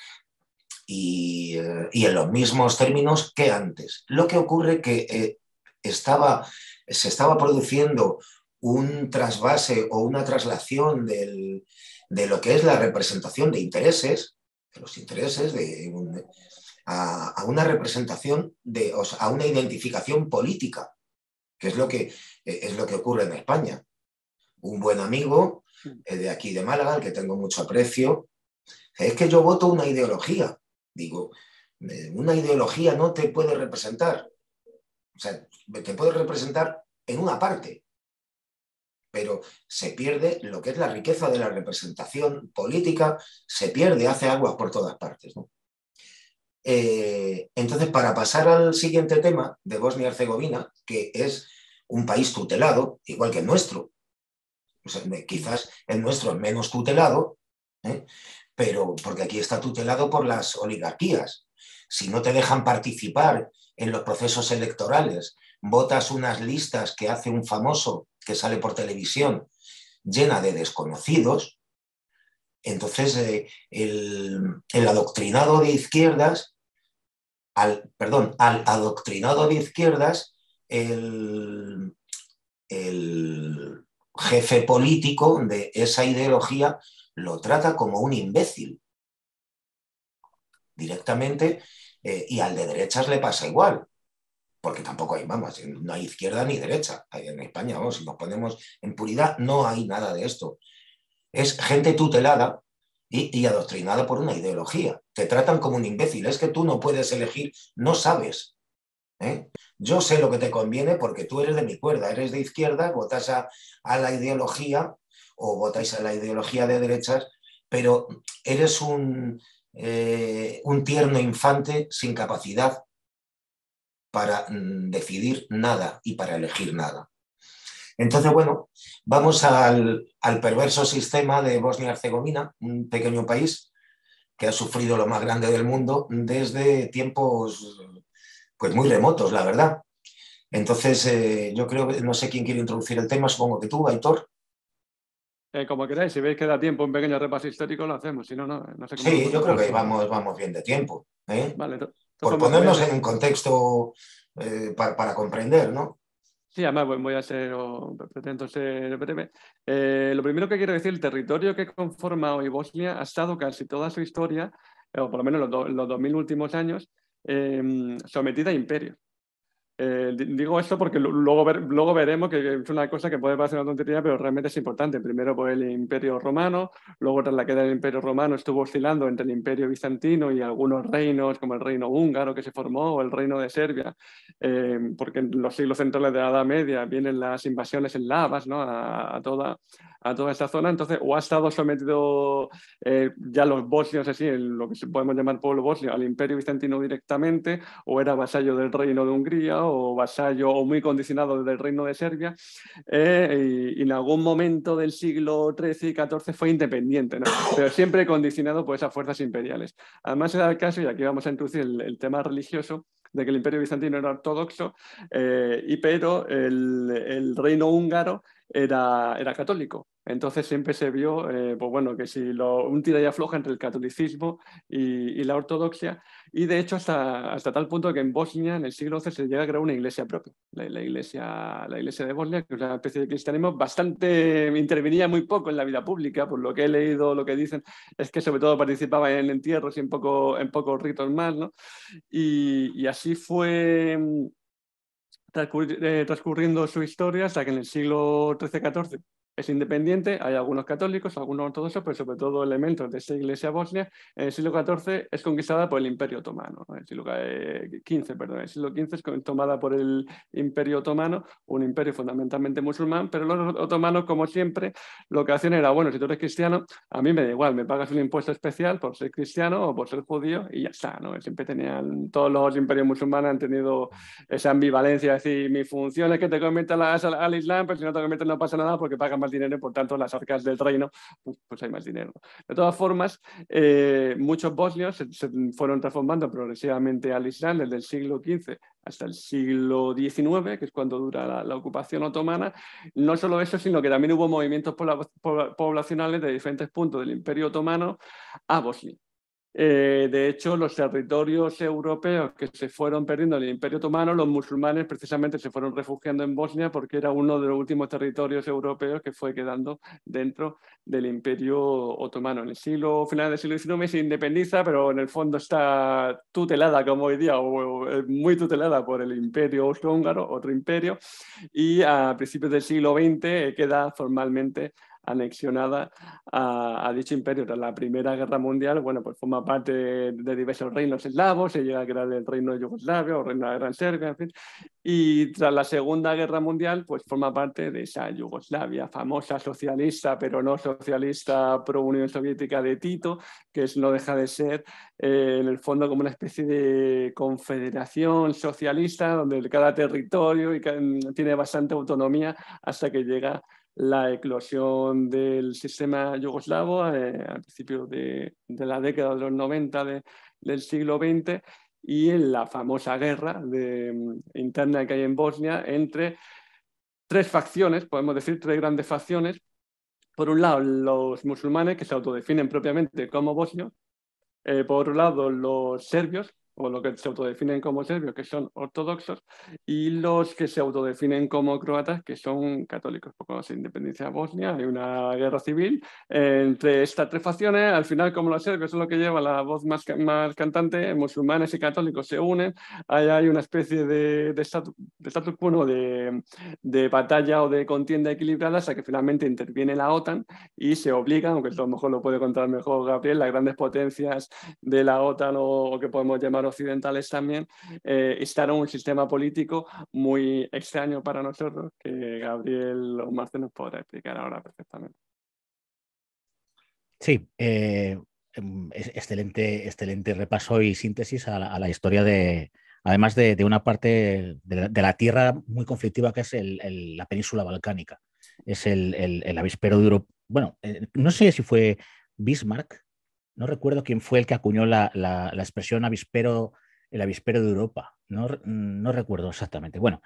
en los mismos términos que antes. Lo que ocurre que se estaba produciendo un trasvase o una traslación de lo que es la representación de intereses, de los intereses a una representación, a una identificación política, que es lo que ocurre en España. Un buen amigo de aquí de Málaga, al que tengo mucho aprecio, es que yo voto una ideología. Digo, una ideología no te puede representar. O sea, te puede representar en una parte, pero se pierde lo que es la riqueza de la representación política, se pierde, hace aguas por todas partes, ¿no? Entonces, para pasar al siguiente tema de Bosnia-Herzegovina, que es un país tutelado, igual que el nuestro, o sea, quizás el nuestro es menos tutelado, pero porque aquí está tutelado por las oligarquías. Si no te dejan participar en los procesos electorales, votas unas listas que hace un famoso que sale por televisión llena de desconocidos, entonces el adoctrinado de izquierdas, al adoctrinado de izquierdas, el jefe político de esa ideología lo trata como un imbécil directamente, y al de derechas le pasa igual, porque tampoco hay mamas, no hay izquierda ni derecha en España, vamos, si nos ponemos en puridad no hay nada de esto. Es gente tutelada y adoctrinada por una ideología. Te tratan como un imbécil, es que tú no puedes elegir, no sabes. Yo sé lo que te conviene porque tú eres de mi cuerda, eres de izquierda, votas a la ideología o votáis a la ideología de derechas, pero eres un tierno infante sin capacidad para decidir nada y para elegir nada. Entonces, bueno, vamos al perverso sistema de Bosnia-Herzegovina, un pequeño país que ha sufrido lo más grande del mundo desde tiempos pues muy remotos, la verdad. Entonces, yo creo que no sé quién quiere introducir el tema, supongo que tú, Aitor. Como queráis, si veis que da tiempo, un pequeño repaso histórico lo hacemos, si no, no sé cómo. Sí, yo creo que vamos bien de tiempo, Vale, por ponernos en un contexto para comprender, ¿no? Sí, además pretendo ser breve. Lo primero que quiero decir, el territorio que conforma hoy Bosnia ha estado casi toda su historia, o por lo menos los 2000 últimos años, sometida a imperios. Digo esto porque luego veremos que es una cosa que puede parecer una tontería, pero realmente es importante. Primero por el Imperio Romano, luego tras la caída del Imperio Romano estuvo oscilando entre el Imperio Bizantino y algunos reinos, como el Reino Húngaro que se formó, o el Reino de Serbia, porque en los siglos centrales de la Edad Media vienen las invasiones eslavas, ¿no? a toda esta zona. Entonces, o ha estado sometido ya los bosnios, así, lo que podemos llamar pueblo bosnio, al Imperio Bizantino directamente, o era vasallo del Reino de Hungría, o vasallo o muy condicionado del Reino de Serbia, y en algún momento del siglo XIII y XIV fue independiente, ¿no? Pero siempre condicionado por esas fuerzas imperiales. Además era el caso, y aquí vamos a introducir el tema religioso, de que el Imperio Bizantino era ortodoxo, pero el Reino Húngaro era católico. Entonces siempre se vio pues bueno, que si un tira y afloja entre el catolicismo y la ortodoxia, y de hecho hasta tal punto que en Bosnia en el siglo XI se llega a crear una iglesia propia, la iglesia de Bosnia, que es una especie de cristianismo bastante, intervenía muy poco en la vida pública, por lo que he leído, lo que dicen es que sobre todo participaba en entierros y en pocos ritos más, ¿no? Y así fue transcurriendo su historia hasta que en el siglo XIII-XIV es independiente, hay algunos católicos, algunos ortodoxos, pero sobre todo elementos de esa iglesia bosnia. En el siglo XIV es conquistada por el Imperio Otomano, en el siglo XV, perdón, en el siglo XV es tomada por el Imperio Otomano, un imperio fundamentalmente musulmán, pero los otomanos, como siempre, lo que hacían era, bueno, si tú eres cristiano, a mí me da igual, me pagas un impuesto especial por ser cristiano o por ser judío y ya está, ¿no? Siempre tenían, todos los imperios musulmanes han tenido esa ambivalencia, es decir, mi función es que te conviertas al Islam, pero si no te conviertes no pasa nada porque pagan más dinero y por tanto las arcas del reino pues hay más dinero. De todas formas, muchos bosnios se fueron transformando progresivamente al Islam desde el siglo XV hasta el siglo XIX, que es cuando dura la ocupación otomana. No solo eso, sino que también hubo movimientos poblacionales de diferentes puntos del Imperio Otomano a Bosnia. De hecho, los territorios europeos que se fueron perdiendo en el Imperio Otomano, los musulmanes precisamente se fueron refugiando en Bosnia porque era uno de los últimos territorios europeos que fue quedando dentro del Imperio Otomano. En el final del siglo XIX se independiza, pero en el fondo está tutelada, como hoy día, o muy tutelada por el Imperio Austrohúngaro, otro imperio, y a principios del siglo XX queda formalmente anexionada a dicho imperio. Tras la Primera Guerra Mundial, bueno, pues forma parte de diversos reinos eslavos, se llega a crear el reino de Yugoslavia o el reino de Gran Serbia, en fin. Y tras la Segunda Guerra Mundial, pues forma parte de esa Yugoslavia famosa, socialista, pero no socialista, pro Unión Soviética de Tito, que no deja de ser en el fondo como una especie de confederación socialista, donde cada territorio tiene bastante autonomía hasta que llega la eclosión del sistema yugoslavo al principio de la década de los 90 del siglo XX y en la famosa guerra interna que hay en Bosnia entre tres facciones, podemos decir tres grandes facciones. Por un lado, los musulmanes, que se autodefinen propiamente como bosnios. Por otro lado, los serbios, o lo que se autodefinen como serbios, que son ortodoxos, y los que se autodefinen como croatas, que son católicos. Cuando se independiza Bosnia, hay una guerra civil entre estas tres facciones. Al final, como los serbios son los que llevan la voz más cantante, musulmanes y católicos se unen. Ahí hay una especie de status quo, de batalla o de contienda equilibrada, hasta que finalmente interviene la OTAN y se obliga, aunque a lo mejor lo puede contar mejor Gabriel, las grandes potencias de la OTAN o que podemos llamar occidentales también, instaron un sistema político muy extraño para nosotros, que Gabriel o Marce nos podrá explicar ahora perfectamente. Sí, excelente repaso y síntesis a la historia de, además de una parte de la tierra muy conflictiva que es la península balcánica. Es el avispero de Europa. Bueno, no sé si fue Bismarck, no recuerdo quién fue el que acuñó la expresión el avispero de Europa. No recuerdo exactamente. Bueno,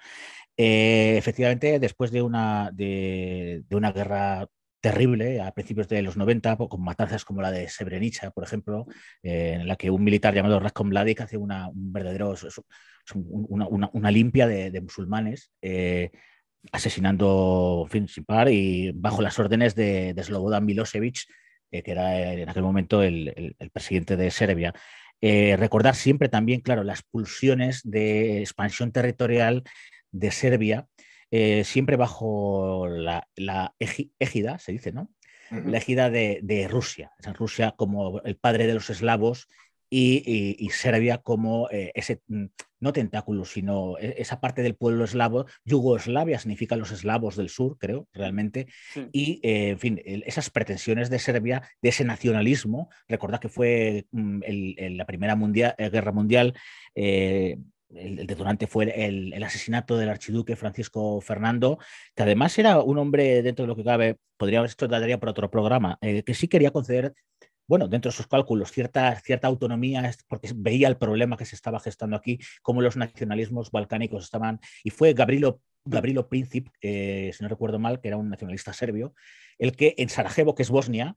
efectivamente, después de una guerra terrible a principios de los 90, con matanzas como la de Srebrenica, por ejemplo, en la que un militar llamado Ratko Mladic hace una limpia de musulmanes, asesinando, en fin, sin parar, y bajo las órdenes de Slobodan Milosevic, que era en aquel momento el presidente de Serbia. Recordar siempre también, claro, las pulsiones de expansión territorial de Serbia, siempre bajo la égida, se dice, ¿no? La égida de Rusia. Rusia como el padre de los eslavos y Serbia como ese, no tentáculo, sino esa parte del pueblo eslavo. Yugoslavia significa los eslavos del sur, creo, realmente. Sí. Y, en fin, esas pretensiones de Serbia, de ese nacionalismo. Recordad que fue la Primera Guerra Mundial, el detonante fue el asesinato del archiduque Francisco Fernando, que además era un hombre, dentro de lo que cabe, podría haber hecho tarea para otro programa, que sí quería conceder bueno, dentro de sus cálculos, cierta autonomía, porque veía el problema que se estaba gestando aquí, cómo los nacionalismos balcánicos estaban, y fue Gabrilo Princip, si no recuerdo mal, que era un nacionalista serbio, el que en Sarajevo, que es Bosnia,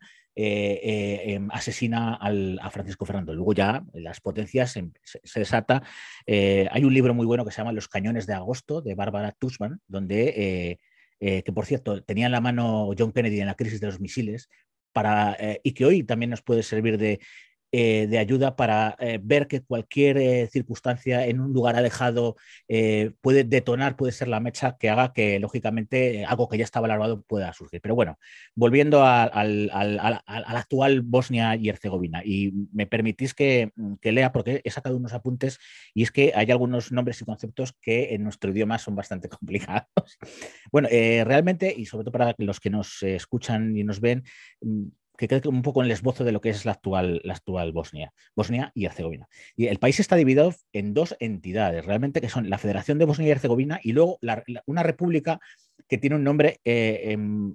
asesina a Francisco Fernando. Luego ya las potencias se desata. Hay un libro muy bueno que se llama Los cañones de agosto, de Bárbara Tuchman, donde, que por cierto, tenía en la mano John Kennedy en la crisis de los misiles, y que hoy también nos puede servir de ayuda para ver que cualquier circunstancia en un lugar alejado puede detonar, puede ser la mecha que haga que, lógicamente, algo que ya estaba larvado pueda surgir. Pero bueno, volviendo a la actual Bosnia y Herzegovina, y me permitís que lea, porque he sacado unos apuntes, y es que hay algunos nombres y conceptos que en nuestro idioma son bastante complicados. Bueno, realmente, y sobre todo para los que nos escuchan y nos ven, que quede un poco en el esbozo de lo que es la actual Bosnia y Herzegovina. Y el país está dividido en dos entidades, realmente, que son la Federación de Bosnia y Herzegovina y luego una república que tiene un nombre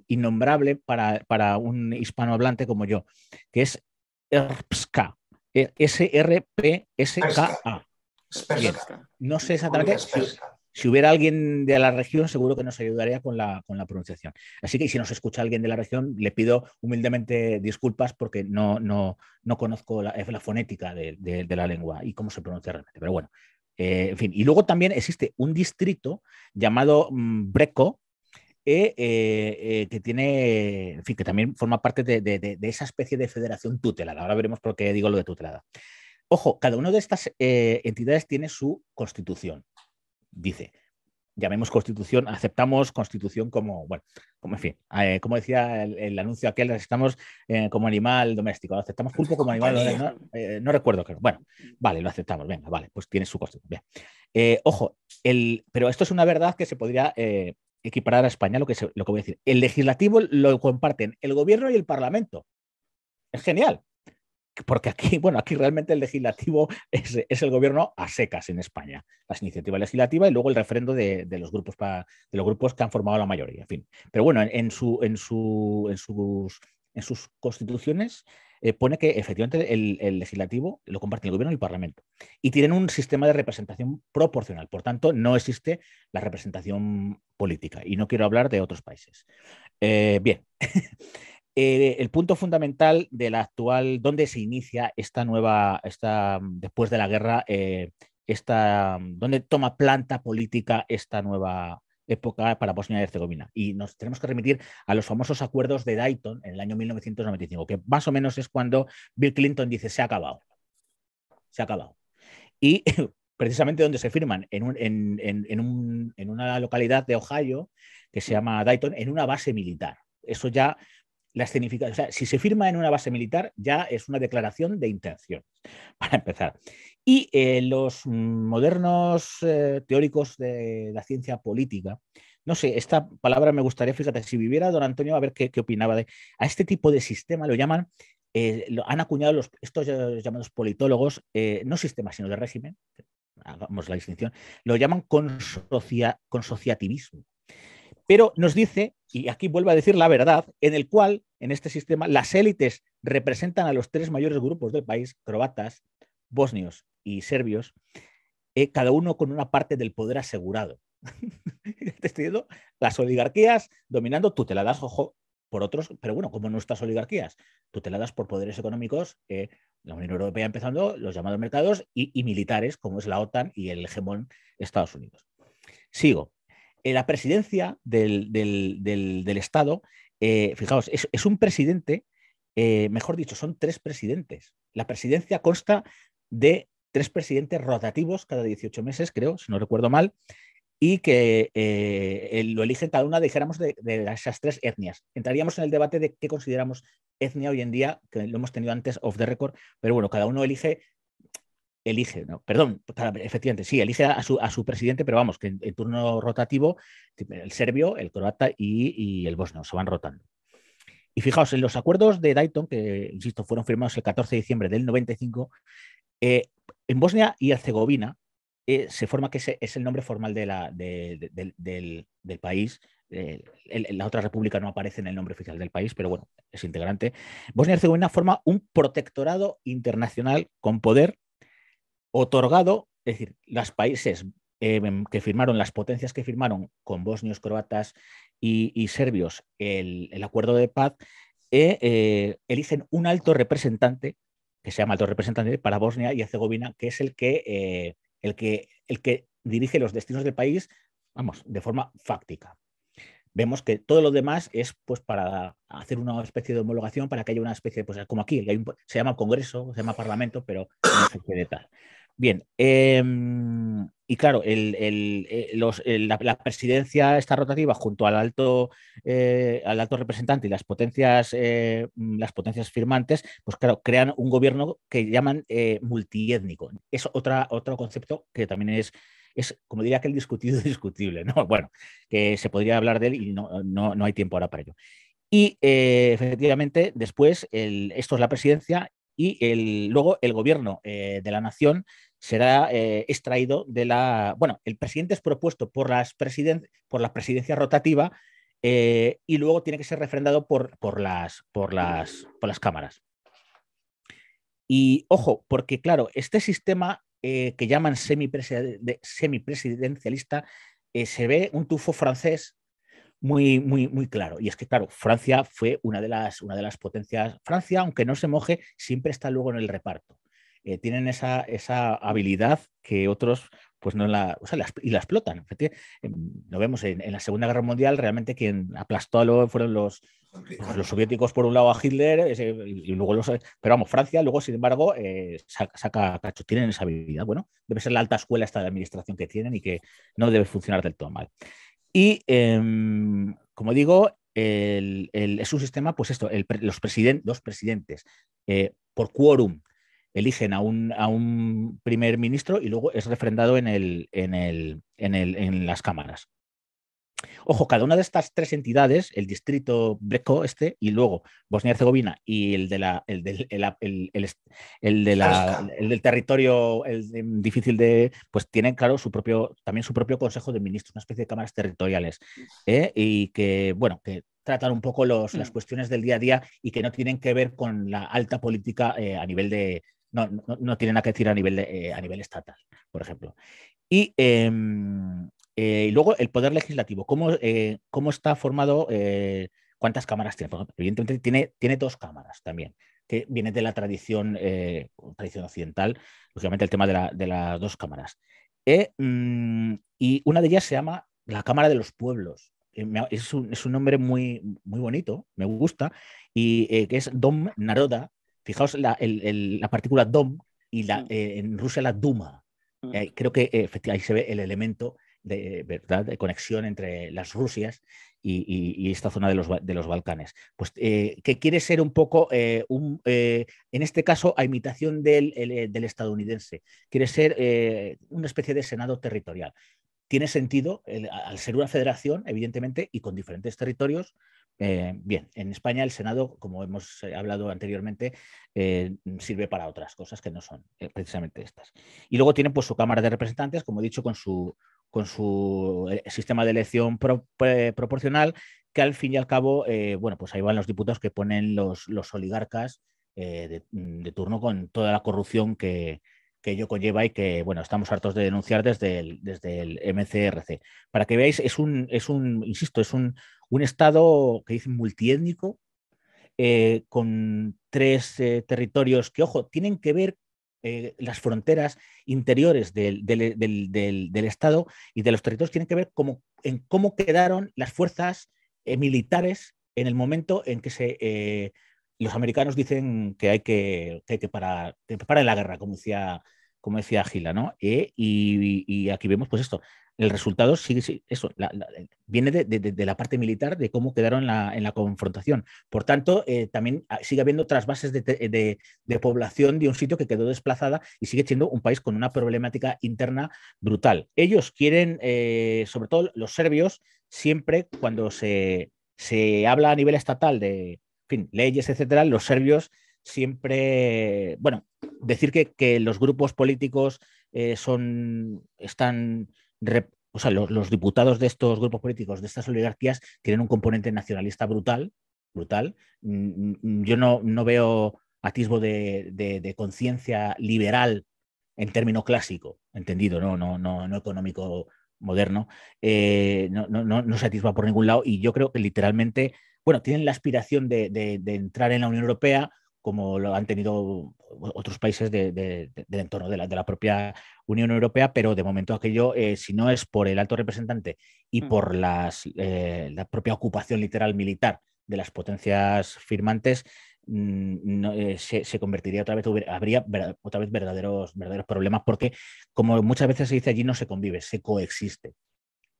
innombrable para un hispanohablante como yo, que es Srpska, S-R-P-S-K-A. No sé exactamente. Si hubiera alguien de la región, seguro que nos ayudaría con la pronunciación. Así que si nos escucha alguien de la región, le pido humildemente disculpas porque no conozco la fonética de la lengua y cómo se pronuncia realmente. Pero bueno, en fin. Y luego también existe un distrito llamado Breko, que tiene, en fin, que también forma parte de esa especie de federación tutelada. Ahora veremos por qué digo lo de tutelada. Ojo, cada una de estas entidades tiene su constitución. Dice, llamemos constitución, aceptamos constitución como en fin, como decía el anuncio aquel, aceptamos como animal doméstico, lo aceptamos pulpo como animal doméstico, no recuerdo, creo. Bueno, vale, lo aceptamos, venga, vale, pues tiene su constitución. Bien. Ojo, pero esto es una verdad que se podría equiparar a España, lo que voy a decir. El legislativo lo comparten el gobierno y el parlamento. Es genial. Porque aquí realmente el legislativo es el gobierno a secas en España. Las iniciativas legislativas y luego el referendo de los grupos que han formado la mayoría. En fin. Pero bueno, en sus constituciones pone que efectivamente el legislativo lo comparte el gobierno y el parlamento. Y tienen un sistema de representación proporcional. Por tanto, no existe la representación política. Y no quiero hablar de otros países. Bien. El punto fundamental de la actual, donde se inicia después de la guerra, donde toma planta política esta nueva época para Bosnia y Herzegovina. Y nos tenemos que remitir a los famosos acuerdos de Dayton en el año 1995, que más o menos es cuando Bill Clinton dice, se ha acabado. Se ha acabado. Y precisamente donde se firman, en una localidad de Ohio, que se llama Dayton, en una base militar. Eso ya... La escenificación, o sea, si se firma en una base militar, ya es una declaración de intenciones, para empezar. Y los modernos teóricos de la ciencia política, no sé, esta palabra me gustaría, fíjate, si viviera don Antonio, a ver qué opinaba a este tipo de sistema lo llaman, han acuñado estos llamados politólogos, no sistema, sino de régimen, hagamos la distinción, lo llaman consociativismo. Pero nos dice, y aquí vuelvo a decir la verdad, en el cual, en este sistema, las élites representan a los tres mayores grupos del país, croatas, bosnios y serbios, cada uno con una parte del poder asegurado. Te estoy diciendo, las oligarquías dominando, tuteladas, ojo, por otros, pero bueno, como nuestras oligarquías, tuteladas por poderes económicos, la Unión Europea empezando, los llamados mercados, y militares, como es la OTAN y el hegemón Estados Unidos. Sigo. La presidencia del Estado, fijaos, es un presidente, mejor dicho, son tres presidentes. La presidencia consta de tres presidentes rotativos cada 18 meses, creo, si no recuerdo mal, y que lo eligen cada una, dijéramos, de esas tres etnias. Entraríamos en el debate de qué consideramos etnia hoy en día, que lo hemos tenido antes off the record, pero bueno, cada uno elige a su presidente, pero vamos, que en turno rotativo, el serbio, el croata y el bosnio se van rotando. Y fijaos, en los acuerdos de Dayton, que insisto, fueron firmados el 14 de diciembre del 95, en Bosnia y Herzegovina se forma que es el nombre formal del país, La otra república no aparece en el nombre oficial del país, pero bueno, es integrante. Bosnia-Herzegovina forma un protectorado internacional con poder otorgado, es decir, los países que firmaron, las potencias que firmaron con bosnios, croatas y serbios el acuerdo de paz, eligen un alto representante, que se llama alto representante para Bosnia y Herzegovina, que es el que dirige los destinos del país, vamos, de forma fáctica. Vemos que todo lo demás es pues para hacer una especie de homologación, para que haya una especie, pues como aquí, se llama Congreso, se llama Parlamento, pero no se de tal. Bien, y claro, la presidencia está rotativa junto al alto representante y las potencias firmantes, pues claro, crean un gobierno que llaman multiétnico. Es otro concepto que también es, como diría aquel, discutido discutible, ¿no? Bueno, que se podría hablar de él y no hay tiempo ahora para ello. Y efectivamente, después, esto es la presidencia. Y luego el gobierno de la nación será extraído de la... Bueno, el presidente es propuesto por la presidencia rotativa y luego tiene que ser refrendado por las cámaras. Y ojo, porque claro, este sistema que llaman semipresidencialista se ve un tufo francés muy, muy, muy claro. Y es que, claro, Francia fue una de las potencias. Francia, aunque no se moje, siempre está luego en el reparto. Tienen esa habilidad que otros pues no la... O sea, la explotan. Lo vemos en la Segunda Guerra Mundial, realmente quien aplastó fueron los soviéticos, por un lado a Hitler, y luego los... Pero vamos, Francia luego, sin embargo, saca cacho. Tienen esa habilidad. Bueno, debe ser la alta escuela esta de administración que tienen y que no debe funcionar del todo mal. Y, como digo, es un sistema, pues esto, los presidentes por quórum eligen a un primer ministro y luego es refrendado en las cámaras. Ojo, cada una de estas tres entidades, el distrito Breko este y luego Bosnia-Herzegovina y el del territorio difícil de, pues tienen claro su propio consejo de ministros, una especie de cámaras territoriales y que bueno, que tratan un poco las cuestiones del día a día y que no tienen que ver con la alta política a nivel de no tienen nada que decir a nivel estatal, por ejemplo. Y y luego el poder legislativo, ¿cómo está formado? ¿Cuántas cámaras tiene? Pues, evidentemente tiene dos cámaras también, que viene de la tradición occidental, lógicamente el tema de las dos cámaras. Y una de ellas se llama la Cámara de los Pueblos. Es un nombre muy, muy bonito, me gusta, y que es Dom Naroda. Fijaos la partícula Dom y en Rusia la Duma. Creo que ahí se ve el elemento de conexión entre las Rusias y esta zona de los Balcanes, pues que quiere ser un poco, en este caso a imitación del estadounidense, quiere ser una especie de senado territorial. Tiene sentido al ser una federación, evidentemente, y con diferentes territorios. Bien, en España el Senado, como hemos hablado anteriormente, sirve para otras cosas que no son precisamente estas. Y luego tiene pues su Cámara de Representantes, como he dicho, con su sistema de elección proporcional, que al fin y al cabo, bueno, pues ahí van los diputados que ponen los oligarcas de turno, con toda la corrupción que ello conlleva y que, bueno, estamos hartos de denunciar desde el MCRC. Para que veáis, insisto, es un estado que dicen multiétnico, con tres territorios que, ojo, tienen que ver las fronteras interiores del Estado y de los territorios, tienen que ver en cómo quedaron las fuerzas militares en el momento en que los americanos dicen que hay que parar la guerra, como decía Gila, ¿no? Y aquí vemos pues esto. El resultado sigue eso, viene de la parte militar, de cómo quedaron en la confrontación. Por tanto, también sigue habiendo trasvases de población de un sitio que quedó desplazada y sigue siendo un país con una problemática interna brutal. Ellos quieren, sobre todo los serbios, siempre cuando se habla a nivel estatal de, en fin, leyes, etcétera, los serbios siempre, bueno, decir que los grupos políticos están o sea, los diputados de estos grupos políticos, de estas oligarquías, tienen un componente nacionalista brutal, brutal. Yo no veo atisbo de conciencia liberal en término clásico, entendido, no económico moderno, no se atisba por ningún lado, y yo creo que literalmente, bueno, tienen la aspiración de entrar en la Unión Europea, como lo han tenido otros países del entorno de la propia Unión Europea, pero de momento aquello, si no es por el alto representante y por la propia ocupación literal militar de las potencias firmantes, se convertiría otra vez, habría otra vez verdaderos problemas, porque como muchas veces se dice allí, no se convive, se coexiste,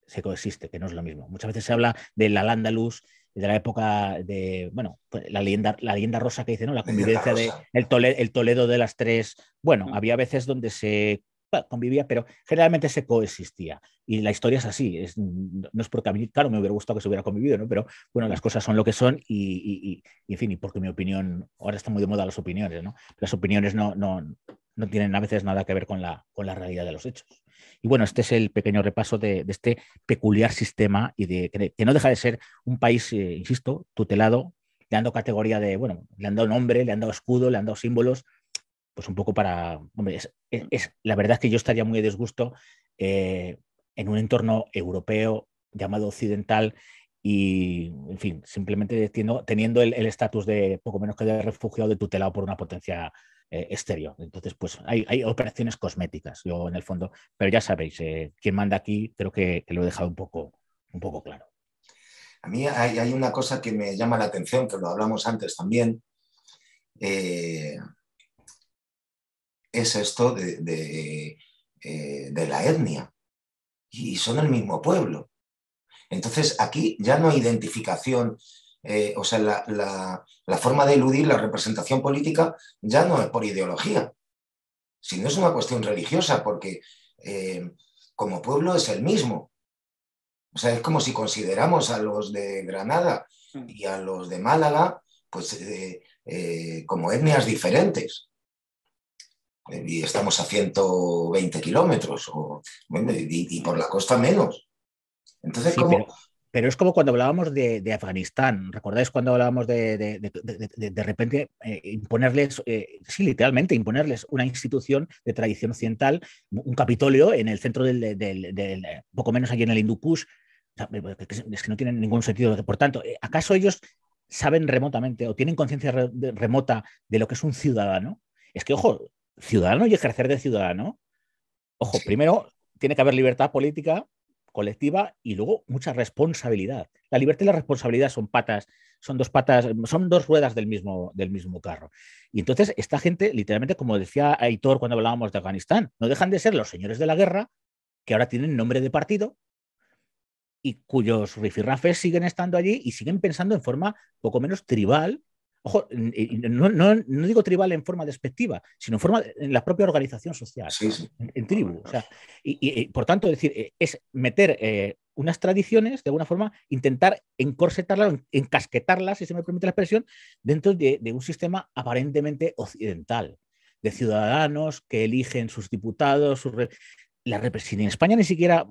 que no es lo mismo. Muchas veces se habla del Al-Ándalus, de la época de, bueno, la leyenda rosa que dice, ¿no? La convivencia de el Toledo de las tres. Bueno, había veces donde se convivía, pero generalmente se coexistía. Y la historia es así. No es porque a mí, claro, me hubiera gustado que se hubiera convivido, ¿no? Pero bueno, las cosas son lo que son y en fin, y porque mi opinión, ahora está muy de moda las opiniones, ¿no? Las opiniones no tienen a veces nada que ver con la realidad de los hechos. Y bueno, este es el pequeño repaso de este peculiar sistema y que no deja de ser un país, insisto, tutelado, le han dado categoría de, bueno, le han dado nombre, le han dado escudo, le han dado símbolos, pues un poco para... Hombre, la verdad es que yo estaría muy a disgusto en un entorno europeo llamado occidental y, en fin, simplemente teniendo el estatus de poco menos que de refugiado, de tutelado por una potencia exterior. Entonces, pues hay operaciones cosméticas, yo en el fondo, pero ya sabéis, quién manda aquí, creo que lo he dejado un poco claro. A mí hay una cosa que me llama la atención, que lo hablamos antes también, es esto de la etnia, y son el mismo pueblo. Entonces, aquí ya no hay identificación. O sea, la forma de eludir la representación política ya no es por ideología, sino es una cuestión religiosa, porque como pueblo es el mismo. O sea, es como si consideramos a los de Granada y a los de Málaga pues, como etnias diferentes. Y estamos a 120 kilómetros, y por la costa menos. Entonces, sí, como... Pero es como cuando hablábamos de Afganistán, ¿recordáis cuando hablábamos de repente imponerles, sí, literalmente, imponerles una institución de tradición occidental, un capitolio en el centro del poco menos allí en el Hindu Kush? Es que no tienen ningún sentido. Por tanto, ¿acaso ellos saben remotamente o tienen conciencia remota de lo que es un ciudadano? Es que, ojo, ciudadano y ejercer de ciudadano. Ojo, sí. Primero tiene que haber libertad política colectiva y luego mucha responsabilidad. La libertad y la responsabilidad son dos ruedas del mismo carro. Y entonces esta gente, literalmente, como decía Aitor cuando hablábamos de Afganistán, no dejan de ser los señores de la guerra, que ahora tienen nombre de partido y cuyos rifirrafes siguen estando allí y siguen pensando en forma poco menos tribal. Ojo, no digo tribal en forma despectiva, sino en la propia organización social, sí, sí. En tribu. O sea, y por tanto, decir, es meter unas tradiciones, de alguna forma, intentar encorsetarlas, encasquetarlas, si se me permite la expresión, dentro de un sistema aparentemente occidental, de ciudadanos que eligen sus diputados, en España ni siquiera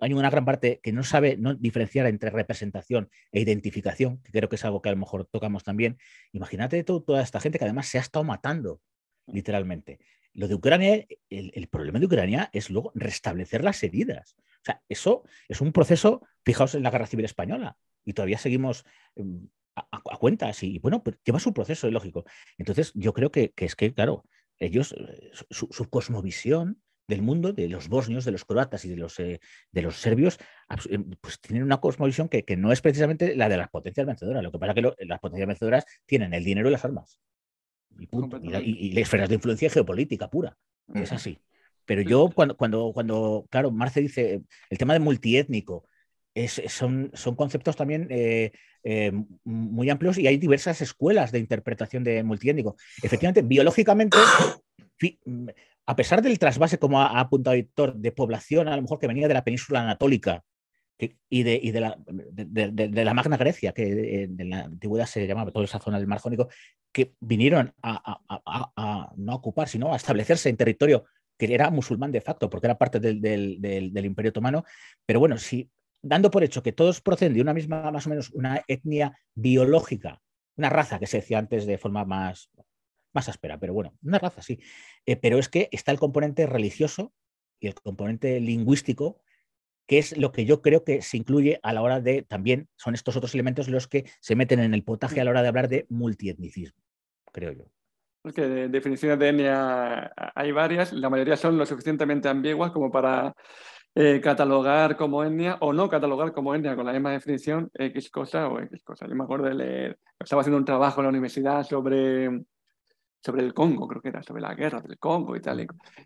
hay una gran parte que no sabe diferenciar entre representación e identificación, que creo que es algo que a lo mejor tocamos también. Imagínate toda esta gente que además se ha estado matando, literalmente. Lo de Ucrania, el problema de Ucrania es luego restablecer las heridas. O sea, eso es un proceso, fijaos en la Guerra Civil Española, y todavía seguimos a cuentas, y bueno, pues lleva su proceso, es lógico. Entonces yo creo que es que, claro, ellos, su cosmovisión del mundo, de los bosnios, de los croatas y de los serbios, pues tienen una cosmovisión que no es precisamente la de las potencias vencedoras. Lo que pasa es que las potencias vencedoras tienen el dinero y las armas. Y punto. Y esferas de influencia geopolítica pura. Es así. Pero yo, cuando claro, Marce dice, el tema de multiétnico, son conceptos también muy amplios, y hay diversas escuelas de interpretación de multiétnico. Efectivamente, biológicamente... A pesar del trasvase, como ha apuntado Víctor, de población a lo mejor que venía de la península anatólica y de la Magna Grecia, que en la antigüedad se llamaba toda esa zona del Mar Jónico, que vinieron a no ocupar, sino a establecerse en territorio que era musulmán de facto, porque era parte del Imperio Otomano. Pero bueno, si dando por hecho que todos proceden de una misma, más o menos, una etnia biológica, una raza que se decía antes de forma más áspera, pero bueno, una raza, sí. Pero es que está el componente religioso y el componente lingüístico, que es lo que yo creo que se incluye a la hora de, también son estos otros elementos los que se meten en el potaje a la hora de hablar de multietnicismo, creo yo. Porque definiciones de etnia hay varias, la mayoría son lo suficientemente ambiguas como para catalogar como etnia o no catalogar como etnia con la misma definición X cosa o X cosa. Yo me acuerdo de leer, estaba haciendo un trabajo en la universidad sobre el Congo, creo que era, sobre la guerra del Congo y tal.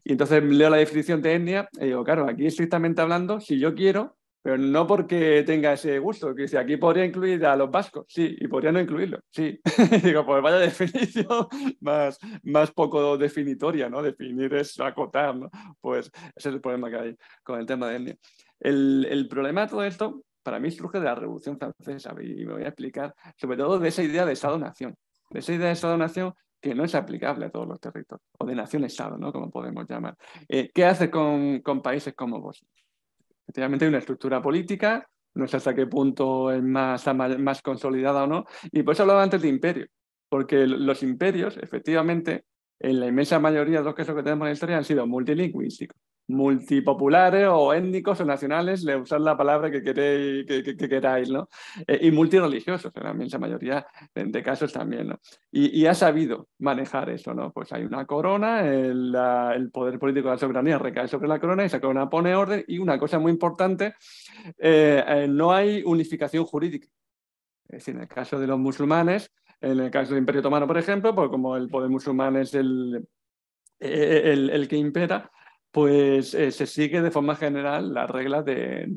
Y entonces leo la definición de etnia y digo, claro, aquí estrictamente hablando, si yo quiero, pero no porque tenga ese gusto, que si aquí podría incluir a los vascos, sí, y podría no incluirlo, sí. Digo, pues vaya definición más poco definitoria, ¿no? Definir es acotar, ¿no? Pues ese es el problema que hay con el tema de etnia. El problema de todo esto, para mí, surge de la Revolución Francesa, y me voy a explicar, sobre todo de esa idea de Estado-Nación. De esa idea de Estado-Nación que no es aplicable a todos los territorios, o de nación-estado, ¿no? Como podemos llamar. ¿Qué hace con países como Bosnia? Efectivamente hay una estructura política, no sé hasta qué punto es más consolidada o no, y por eso hablaba antes de imperio, porque los imperios, efectivamente, en la inmensa mayoría de los casos que tenemos en la historia han sido multilingüísticos, multipopulares o étnicos o nacionales, le usad la palabra que queráis, ¿no? Y multirreligiosos, en la inmensa mayoría de casos también, ¿no? Y ha sabido manejar eso, ¿no? Pues hay una corona, el poder político de la soberanía recae sobre la corona, y esa corona pone orden, y una cosa muy importante, no hay unificación jurídica. Es decir, en el caso de los musulmanes, en el caso del Imperio Otomano, por ejemplo, pues como el poder musulmán es el que impera, pues se sigue de forma general las reglas del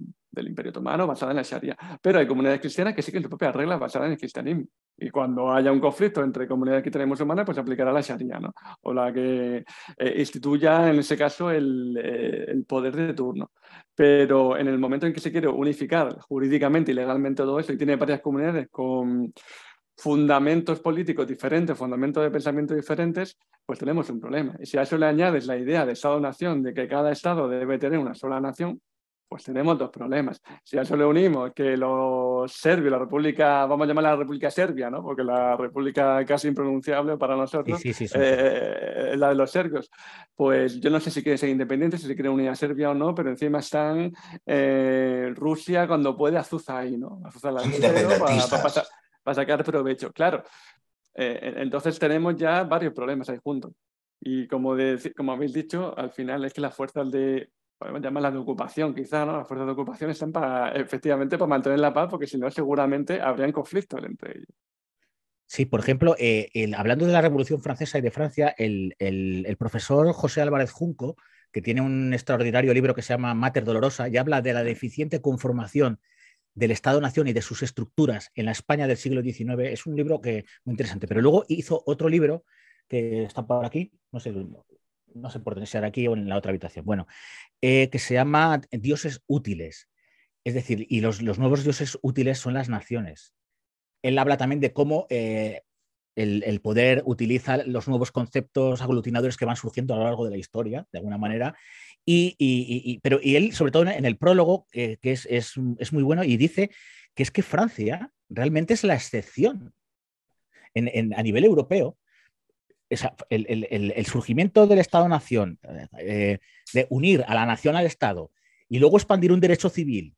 Imperio Otomano basadas en la Sharia. Pero hay comunidades cristianas que siguen sus propias reglas basadas en el cristianismo. Y cuando haya un conflicto entre comunidades cristianas y musulmanas, pues se aplicará la Sharia, ¿no? O la que instituya, en ese caso, el poder de turno. Pero en el momento en que se quiere unificar jurídicamente y legalmente todo eso, y tiene varias comunidades con fundamentos políticos diferentes, fundamentos de pensamiento diferentes, pues tenemos un problema. Y si a eso le añades la idea de Estado-Nación, de que cada Estado debe tener una sola nación, pues tenemos dos problemas. Si a eso le unimos que los serbios, la República, vamos a llamarla la República Serbia, ¿no? Porque la República casi impronunciable para nosotros, sí. La de los serbios, pues yo no sé si quieren ser independientes, si se quieren unir a Serbia o no, pero encima están Rusia cuando puede azuza ahí, ¿no? Azuza la para pasar, para sacar provecho, claro. Entonces tenemos ya varios problemas ahí juntos. Y como habéis dicho, al final es que las fuerzas podemos llamarlas de ocupación quizá, ¿no? Las fuerzas de ocupación están efectivamente para mantener la paz, porque si no seguramente habrían conflictos entre ellos. Sí, por ejemplo, hablando de la Revolución Francesa y de Francia, el profesor José Álvarez Junco, que tiene un extraordinario libro que se llama Mater Dolorosa, y habla de la deficiente conformación del Estado-Nación y de sus estructuras en la España del siglo XIX. Es un libro muy interesante, pero luego hizo otro libro que está por aquí, no sé por dónde será, aquí o en la otra habitación, bueno, que se llama Dioses Útiles. Es decir, y los nuevos dioses útiles son las naciones. Él habla también de cómo el poder utiliza los nuevos conceptos aglutinadores que van surgiendo a lo largo de la historia, de alguna manera. Pero él, sobre todo en el prólogo, que es muy bueno, y dice que es que Francia realmente es la excepción a nivel europeo. O sea, el surgimiento del Estado-Nación, de unir a la nación al Estado y luego expandir un derecho civil,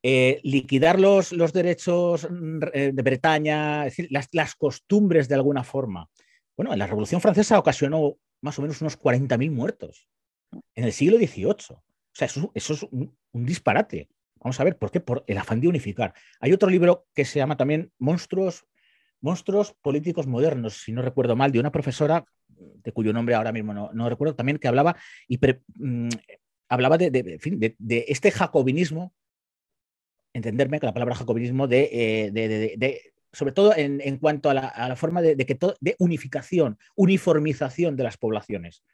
liquidar los derechos de Bretaña, es decir, las costumbres de alguna forma. Bueno, la Revolución Francesa ocasionó más o menos unos 40.000 muertos. En el siglo XVIII. O sea, eso es un disparate. Vamos a ver, ¿por qué? Por el afán de unificar. Hay otro libro que se llama también Monstruos Políticos Modernos, si no recuerdo mal, de una profesora, de cuyo nombre ahora mismo no recuerdo, también que hablaba, hablaba de este jacobinismo, entenderme con la palabra jacobinismo, sobre todo en cuanto a la forma de unificación, uniformización de las poblaciones.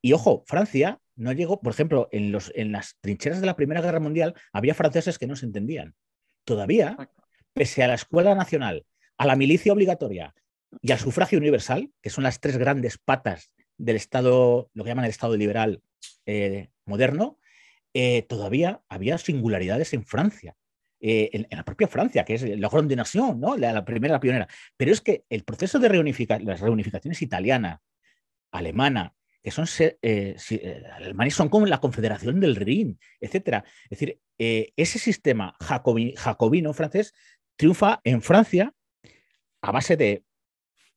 Y ojo, Francia no llegó, por ejemplo, en las trincheras de la Primera Guerra Mundial había franceses que no se entendían. Todavía, pese a la escuela nacional, a la milicia obligatoria y al sufragio universal, que son las tres grandes patas del Estado, lo que llaman el Estado liberal moderno, todavía había singularidades en Francia, en la propia Francia, que es la Grande Nación, ¿no? la pionera. Pero es que el proceso de las reunificaciones italiana, alemana, que son alemanes son como la Confederación del Rin, etc. Es decir, ese sistema jacobino francés triunfa en Francia a base de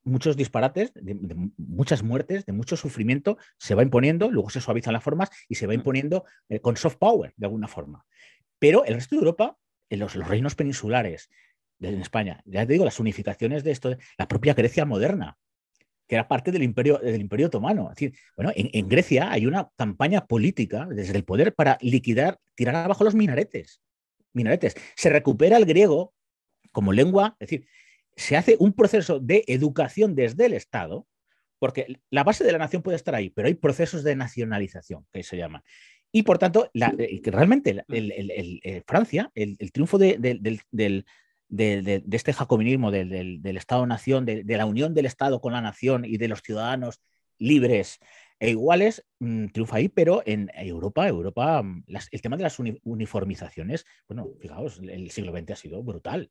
muchos disparates, de muchas muertes, de mucho sufrimiento, se va imponiendo, luego se suavizan las formas y se va imponiendo con soft power, de alguna forma. Pero el resto de Europa, en los reinos peninsulares, en España, ya te digo, las unificaciones de esto, la propia Grecia moderna, que era parte del Imperio Otomano. Es decir, bueno, en Grecia hay una campaña política desde el poder para liquidar, tirar abajo los minaretes. Se recupera el griego como lengua, es decir, se hace un proceso de educación desde el Estado, porque la base de la nación puede estar ahí, pero hay procesos de nacionalización, que se llama. Y por tanto, realmente Francia, el triunfo de este jacobinismo del Estado-nación, de la unión del Estado con la nación y de los ciudadanos libres e iguales, triunfa ahí, pero en Europa el tema de las uniformizaciones, bueno, fijaos, el siglo XX ha sido brutal.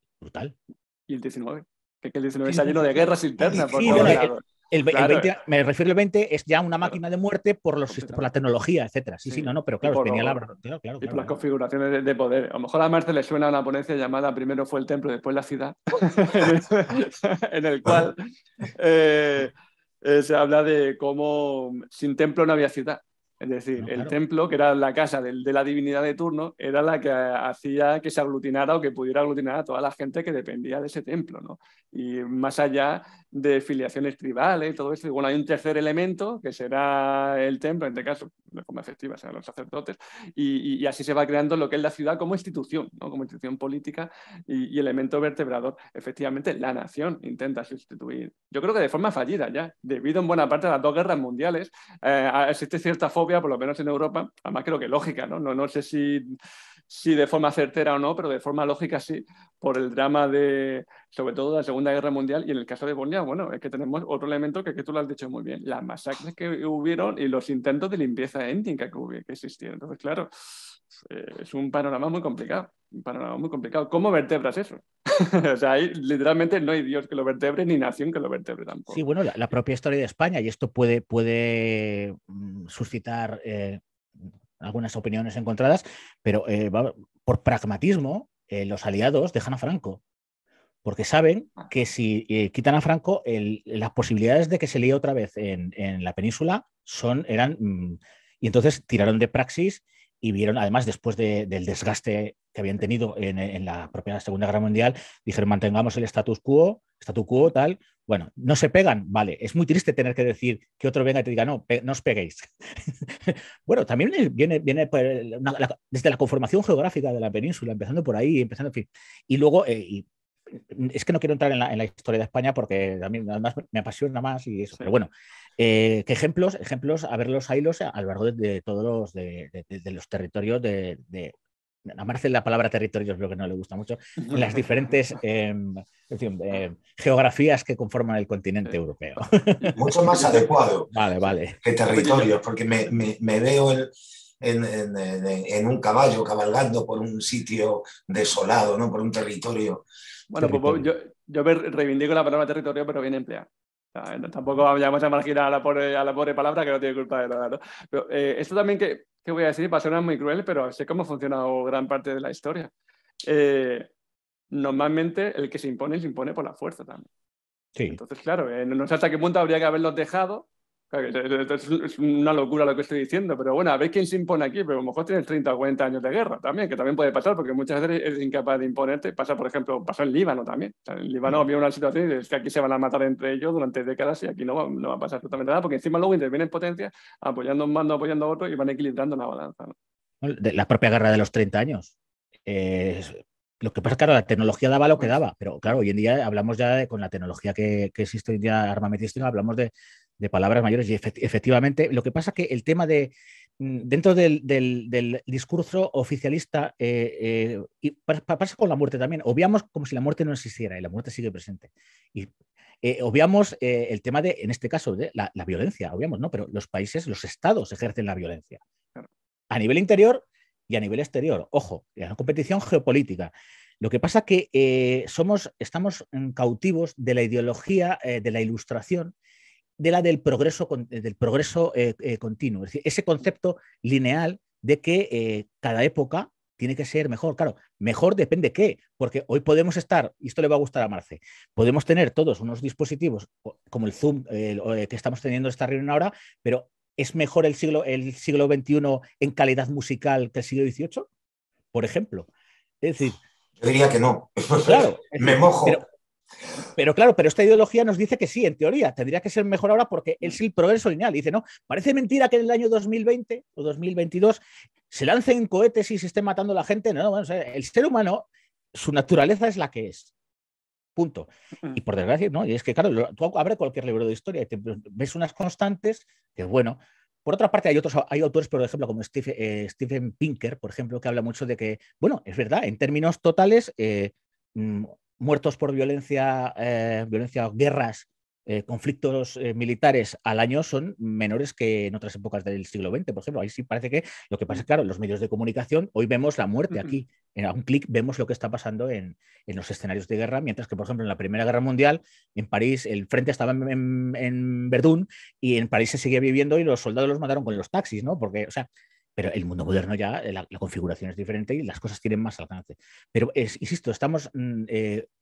Y el XIX, que el XIX está lleno de guerras internas. Por sí, claro. El 20, me refiero al 20, es ya una máquina de muerte por la tecnología, etcétera. Sí, no, pero claro, tenía la... Claro, y por las configuraciones de poder. A lo mejor a Marce le suena una ponencia llamada Primero fue el templo, después la ciudad, en el cual se habla de cómo sin templo no había ciudad. Es decir, el templo, que era la casa de la divinidad de turno, era la que hacía que se aglutinara o que pudiera aglutinar a toda la gente que dependía de ese templo, ¿no? Y más allá de filiaciones tribales, todo esto. Y bueno, hay un tercer elemento, que será el templo, en este caso, de forma efectiva, serán los sacerdotes. Y así se va creando lo que es la ciudad como institución, ¿no? Como institución política y elemento vertebrador. Efectivamente, la nación intenta sustituir, yo creo que de forma fallida ya, debido en buena parte a las dos guerras mundiales, existe cierta fobia, por lo menos en Europa, además creo que lógica, no sé si de forma certera o no, pero de forma lógica sí, por el drama de, sobre todo, de la Segunda Guerra Mundial. Y en el caso de Bosnia, bueno, es que tenemos otro elemento que tú lo has dicho muy bien, las masacres que hubieron y los intentos de limpieza étnica que existieron. Entonces, claro, es un panorama muy complicado, ¿Cómo vertebras eso? O sea, ahí literalmente no hay Dios que lo vertebre ni nación que lo vertebre tampoco. Sí, bueno, la propia historia de España, y esto puede suscitar algunas opiniones encontradas, pero por pragmatismo los aliados dejan a Franco, porque saben que si quitan a Franco, las posibilidades de que se líe otra vez en la península y entonces tiraron de praxis. Y vieron, además, después del desgaste que habían tenido en la propia Segunda Guerra Mundial, dijeron: mantengamos el statu quo, tal. Bueno, no se pegan, vale. Es muy triste tener que decir que otro venga y te diga: no, no os peguéis. Bueno, también viene desde la conformación geográfica de la península, empezando por ahí, en fin. Y luego, es que no quiero entrar en la historia de España porque a mí además me apasiona más y eso, sí. Pero bueno, que ejemplos, a verlos ahí a lo largo de todos los territorios de a Marce la palabra territorios creo que no le gusta mucho, las diferentes geografías que conforman el continente europeo. Mucho más adecuado vale. Que territorios, porque me veo en un caballo cabalgando por un sitio desolado, ¿no? Por un territorio. Bueno, pues yo reivindico la palabra territorio, pero bien empleada. Tampoco vamos a marginar a la pobre palabra que no tiene culpa de nada, ¿no? Pero esto también que voy a decir va a sonar muy cruel, pero sé cómo ha funcionado gran parte de la historia. Normalmente el que se impone por la fuerza también. Sí. Entonces, claro, no sé hasta qué punto habría que haberlos dejado. Es una locura lo que estoy diciendo, pero bueno, a ver quién se impone aquí, pero a lo mejor tienes 30 o 40 años de guerra también, que también puede pasar, porque muchas veces eres incapaz de imponerte. Pasa, por ejemplo, pasó en Líbano también. O sea, en Líbano había una situación es que aquí se van a matar entre ellos durante décadas y aquí no va a pasar absolutamente nada, porque encima luego intervienen potencias apoyando a un mando, apoyando a otro y van equilibrando la balanza, ¿no? La propia guerra de los 30 años. Lo que pasa es que, claro, la tecnología daba lo que daba, pero claro, hoy en día hablamos ya con la tecnología que existe hoy en día armamentística, hablamos de palabras mayores y efectivamente lo que pasa es que el tema de dentro del discurso oficialista y pasa con la muerte también. Obviamos como si la muerte no existiera, y la muerte sigue presente. Y obviamos el tema de, en este caso, de la violencia, obviamos, ¿no? Pero los países, los estados ejercen la violencia a nivel interior y a nivel exterior. Ojo, es una competición geopolítica. Lo que pasa es que estamos cautivos de la ideología, de la ilustración, de la del progreso continuo. Es decir, ese concepto lineal de que cada época tiene que ser mejor. Claro, mejor depende qué, porque hoy podemos estar, y esto le va a gustar a Marce, podemos tener todos unos dispositivos como el Zoom que estamos teniendo esta reunión ahora, pero ¿es mejor el siglo XXI en calidad musical que el siglo XVIII? Por ejemplo. Es decir... Yo diría que no. Claro. Me mojo. Pero claro, pero esta ideología nos dice que sí, en teoría, tendría que ser mejor ahora porque es el progreso lineal. Y dice, no, parece mentira que en el año 2020 o 2022 se lancen cohetes y se esté matando a la gente. No, bueno, o sea, el ser humano, su naturaleza es la que es. Punto. Y por desgracia, ¿no? Y es que, claro, tú abres cualquier libro de historia y te ves unas constantes que es bueno. Por otra parte, hay autores, por ejemplo, como Steven Pinker, por ejemplo, que habla mucho de que, bueno, es verdad, en términos totales, muertos por violencia, guerras, conflictos militares al año son menores que en otras épocas del siglo XX, por ejemplo. Ahí sí parece que lo que pasa es que, claro, en los medios de comunicación hoy vemos la muerte aquí. En un clic vemos lo que está pasando en los escenarios de guerra, mientras que, por ejemplo, en la Primera Guerra Mundial, en París, el frente estaba en Verdún y en París se seguía viviendo y los soldados los mataron con los taxis, ¿no? Porque, o sea, pero el mundo moderno ya, la configuración es diferente y las cosas tienen más alcance. Pero, insisto, estamos...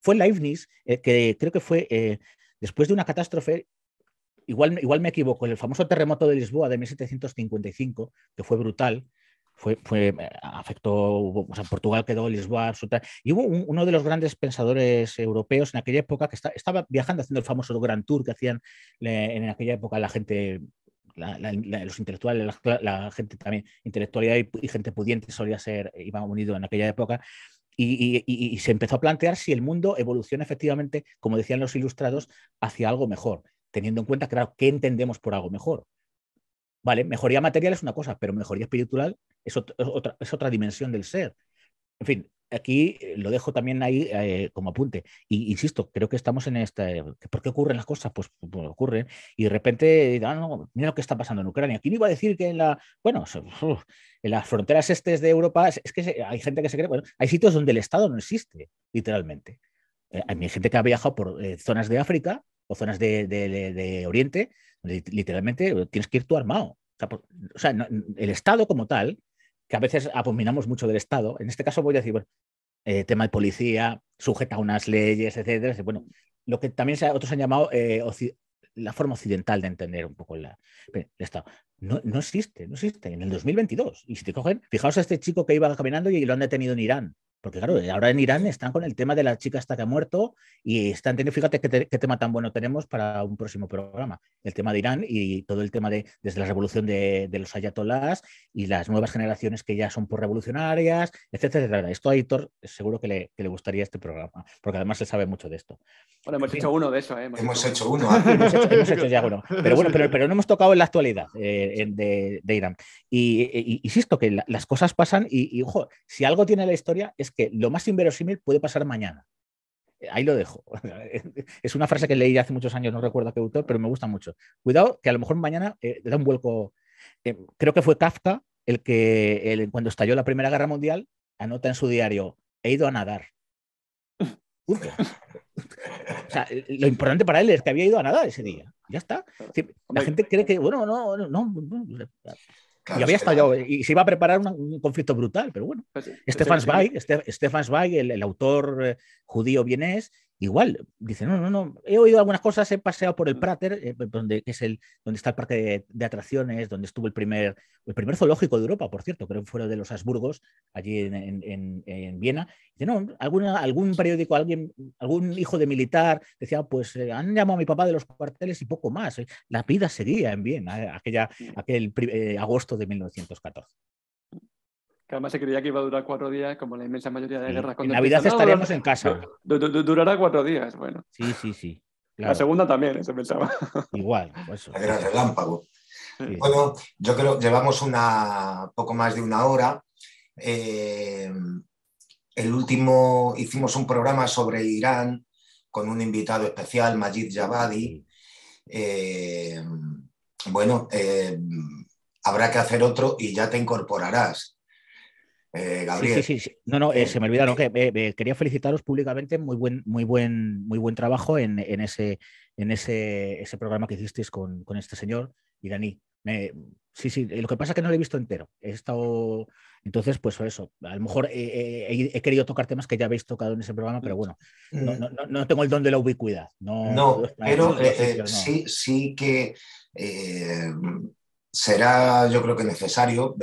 fue Leibniz, que creo que fue... después de una catástrofe, igual me equivoco, el famoso terremoto de Lisboa de 1755, que fue brutal, afectó, o sea, Portugal quedó, Lisboa, y hubo uno de los grandes pensadores europeos en aquella época que estaba viajando, haciendo el famoso Gran Tour que hacían en aquella época la gente... los intelectuales, la gente también, intelectualidad y gente pudiente solía ser, iban unidos en aquella época, y se empezó a plantear si el mundo evoluciona efectivamente, como decían los ilustrados, hacia algo mejor, teniendo en cuenta, claro, ¿qué entendemos por algo mejor? Vale, mejoría material es una cosa, pero mejoría espiritual es otra dimensión del ser. En fin, aquí lo dejo también ahí como apunte. Y insisto, creo que estamos en esta... ¿Por qué ocurren las cosas? Pues ocurren. Y de repente, no, mira lo que está pasando en Ucrania. ¿Quién iba a decir que en la... Bueno, en las fronteras de Europa... Es que hay gente que se cree... Bueno, hay sitios donde el Estado no existe, literalmente. Hay gente que ha viajado por zonas de África o zonas de Oriente, donde literalmente tienes que ir tú armado. O sea no, el Estado como tal... que a veces abominamos mucho del Estado, en este caso voy a decir, bueno, tema de policía, sujeta a unas leyes, etcétera, bueno, lo que también otros han llamado la forma occidental de entender un poco el Estado. No existe, en el 2022. Y si te cogen, fijaos a este chico que iba caminando y lo han detenido en Irán, porque claro, ahora en Irán están con el tema de la chica hasta que ha muerto y están teniendo, fíjate qué tema tan bueno tenemos para un próximo programa, el tema de Irán y todo el tema desde la revolución de los ayatolás y las nuevas generaciones que ya son por revolucionarias, etcétera. Esto a Aitor seguro que le gustaría este programa, porque además él sabe mucho de esto. Bueno, hemos hecho uno de eso, ¿eh? Hemos hecho ya uno. Pero bueno, pero no hemos tocado en la actualidad de Irán. Y insisto que las cosas pasan y ojo, si algo tiene la historia es que lo más inverosímil puede pasar mañana. Ahí lo dejo. Es una frase que leí hace muchos años, no recuerdo qué autor, pero me gusta mucho. Cuidado, que a lo mejor mañana da un vuelco. Creo que fue Kafka el que, cuando estalló la Primera Guerra Mundial, anota en su diario: he ido a nadar. O sea, lo importante para él es que había ido a nadar ese día. Ya está. La gente cree que, bueno, no. Claro, y había estallado, y se iba a preparar un conflicto brutal, pero bueno. Pues, Stefan Zweig, el autor judío vienés, igual, dice, no, he oído algunas cosas, he paseado por el Prater, donde está el parque de atracciones, donde estuvo el primer zoológico de Europa, por cierto, creo que fue de los Habsburgos, allí en Viena. Dice, no, algún periódico, algún hijo de militar, decía, pues han llamado a mi papá de los cuarteles y poco más. La vida seguía en Viena, aquel agosto de 1914. Que además se creía que iba a durar 4 días, como la inmensa mayoría de guerras. En Navidad estaríamos en casa. Durará 4 días, bueno. Sí. Claro. La segunda también, se pensaba. Igual. Pues eso. La guerra relámpago. Sí. Bueno, yo creo, llevamos poco más de una hora. El último hicimos un programa sobre Irán con un invitado especial, Majid Javad. Bueno, habrá que hacer otro y ya te incorporarás. Gabriel. Sí. No, se me olvidaron que quería felicitaros públicamente, muy buen trabajo en ese programa que hicisteis con este señor iraní. Sí, lo que pasa es que no lo he visto entero. He estado, entonces, pues eso. A lo mejor he querido tocar temas que ya habéis tocado en ese programa, pero bueno, no tengo el don de la ubicuidad. Sí que será, yo creo que necesario.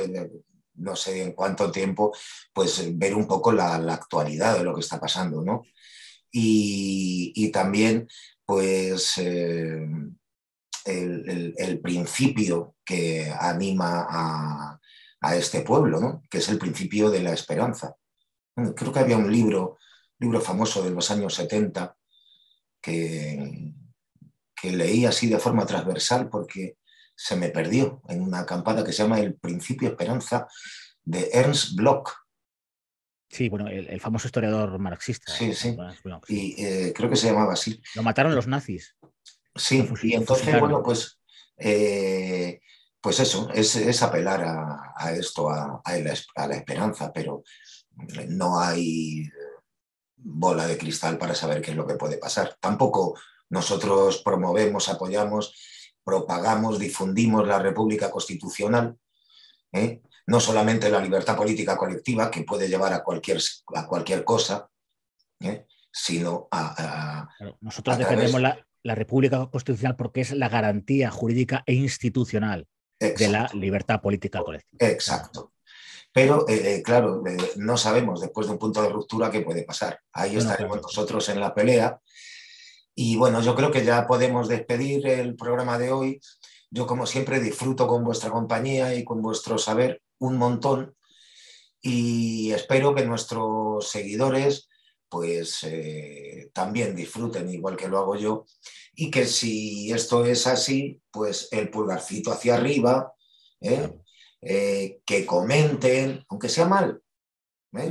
No sé en cuánto tiempo, pues ver un poco la actualidad de lo que está pasando, ¿no? Y también, pues, el principio que anima a este pueblo, ¿no? Que es el principio de la esperanza. Bueno, creo que había un libro famoso de los años 70 que leí así de forma transversal porque se me perdió en una acampada que se llama El Principio Esperanza de Ernst Bloch. Sí, bueno, el famoso historiador marxista. Sí. Bueno, y creo que se llamaba así. Lo mataron los nazis. Sí, y entonces, bueno, pues eso, es apelar a esto, a la esperanza, pero no hay bola de cristal para saber qué es lo que puede pasar. Tampoco nosotros promovemos, apoyamos, propagamos, difundimos la República Constitucional, no solamente la libertad política colectiva, que puede llevar a cualquier cosa, sino nosotros defendemos la República Constitucional porque es la garantía jurídica e institucional de la libertad política colectiva. Exacto. Pero, claro, no sabemos después de un punto de ruptura qué puede pasar. Ahí estaremos nosotros en la pelea. Y bueno, yo creo que ya podemos despedir el programa de hoy. Yo, como siempre, disfruto con vuestra compañía y con vuestro saber un montón y espero que nuestros seguidores pues también disfruten igual que lo hago yo y que si esto es así, pues el pulgarcito hacia arriba, que comenten, aunque sea mal,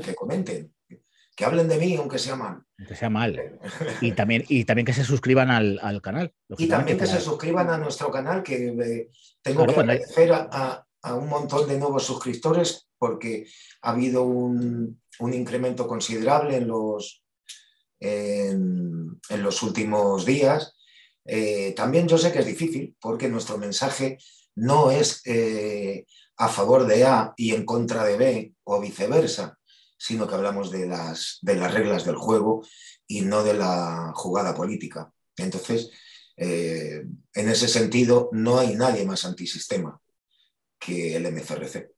que comenten. Que hablen de mí, aunque sea mal. Aunque sea mal. Y también que se suscriban al canal. Y también que se suscriban a nuestro canal, que tengo que agradecer a un montón de nuevos suscriptores porque ha habido un incremento considerable en los últimos días. También yo sé que es difícil porque nuestro mensaje no es a favor de A y en contra de B o viceversa, sino que hablamos de las reglas del juego y no de la jugada política. Entonces, en ese sentido, no hay nadie más antisistema que el MCRC.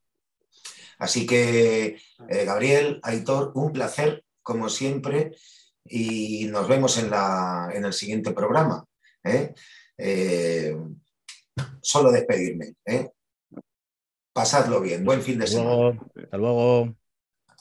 Así que, Gabriel, Aitor, un placer, como siempre, y nos vemos en el siguiente programa. Solo despedirme. Pasadlo bien. Buen fin de semana. Hasta luego.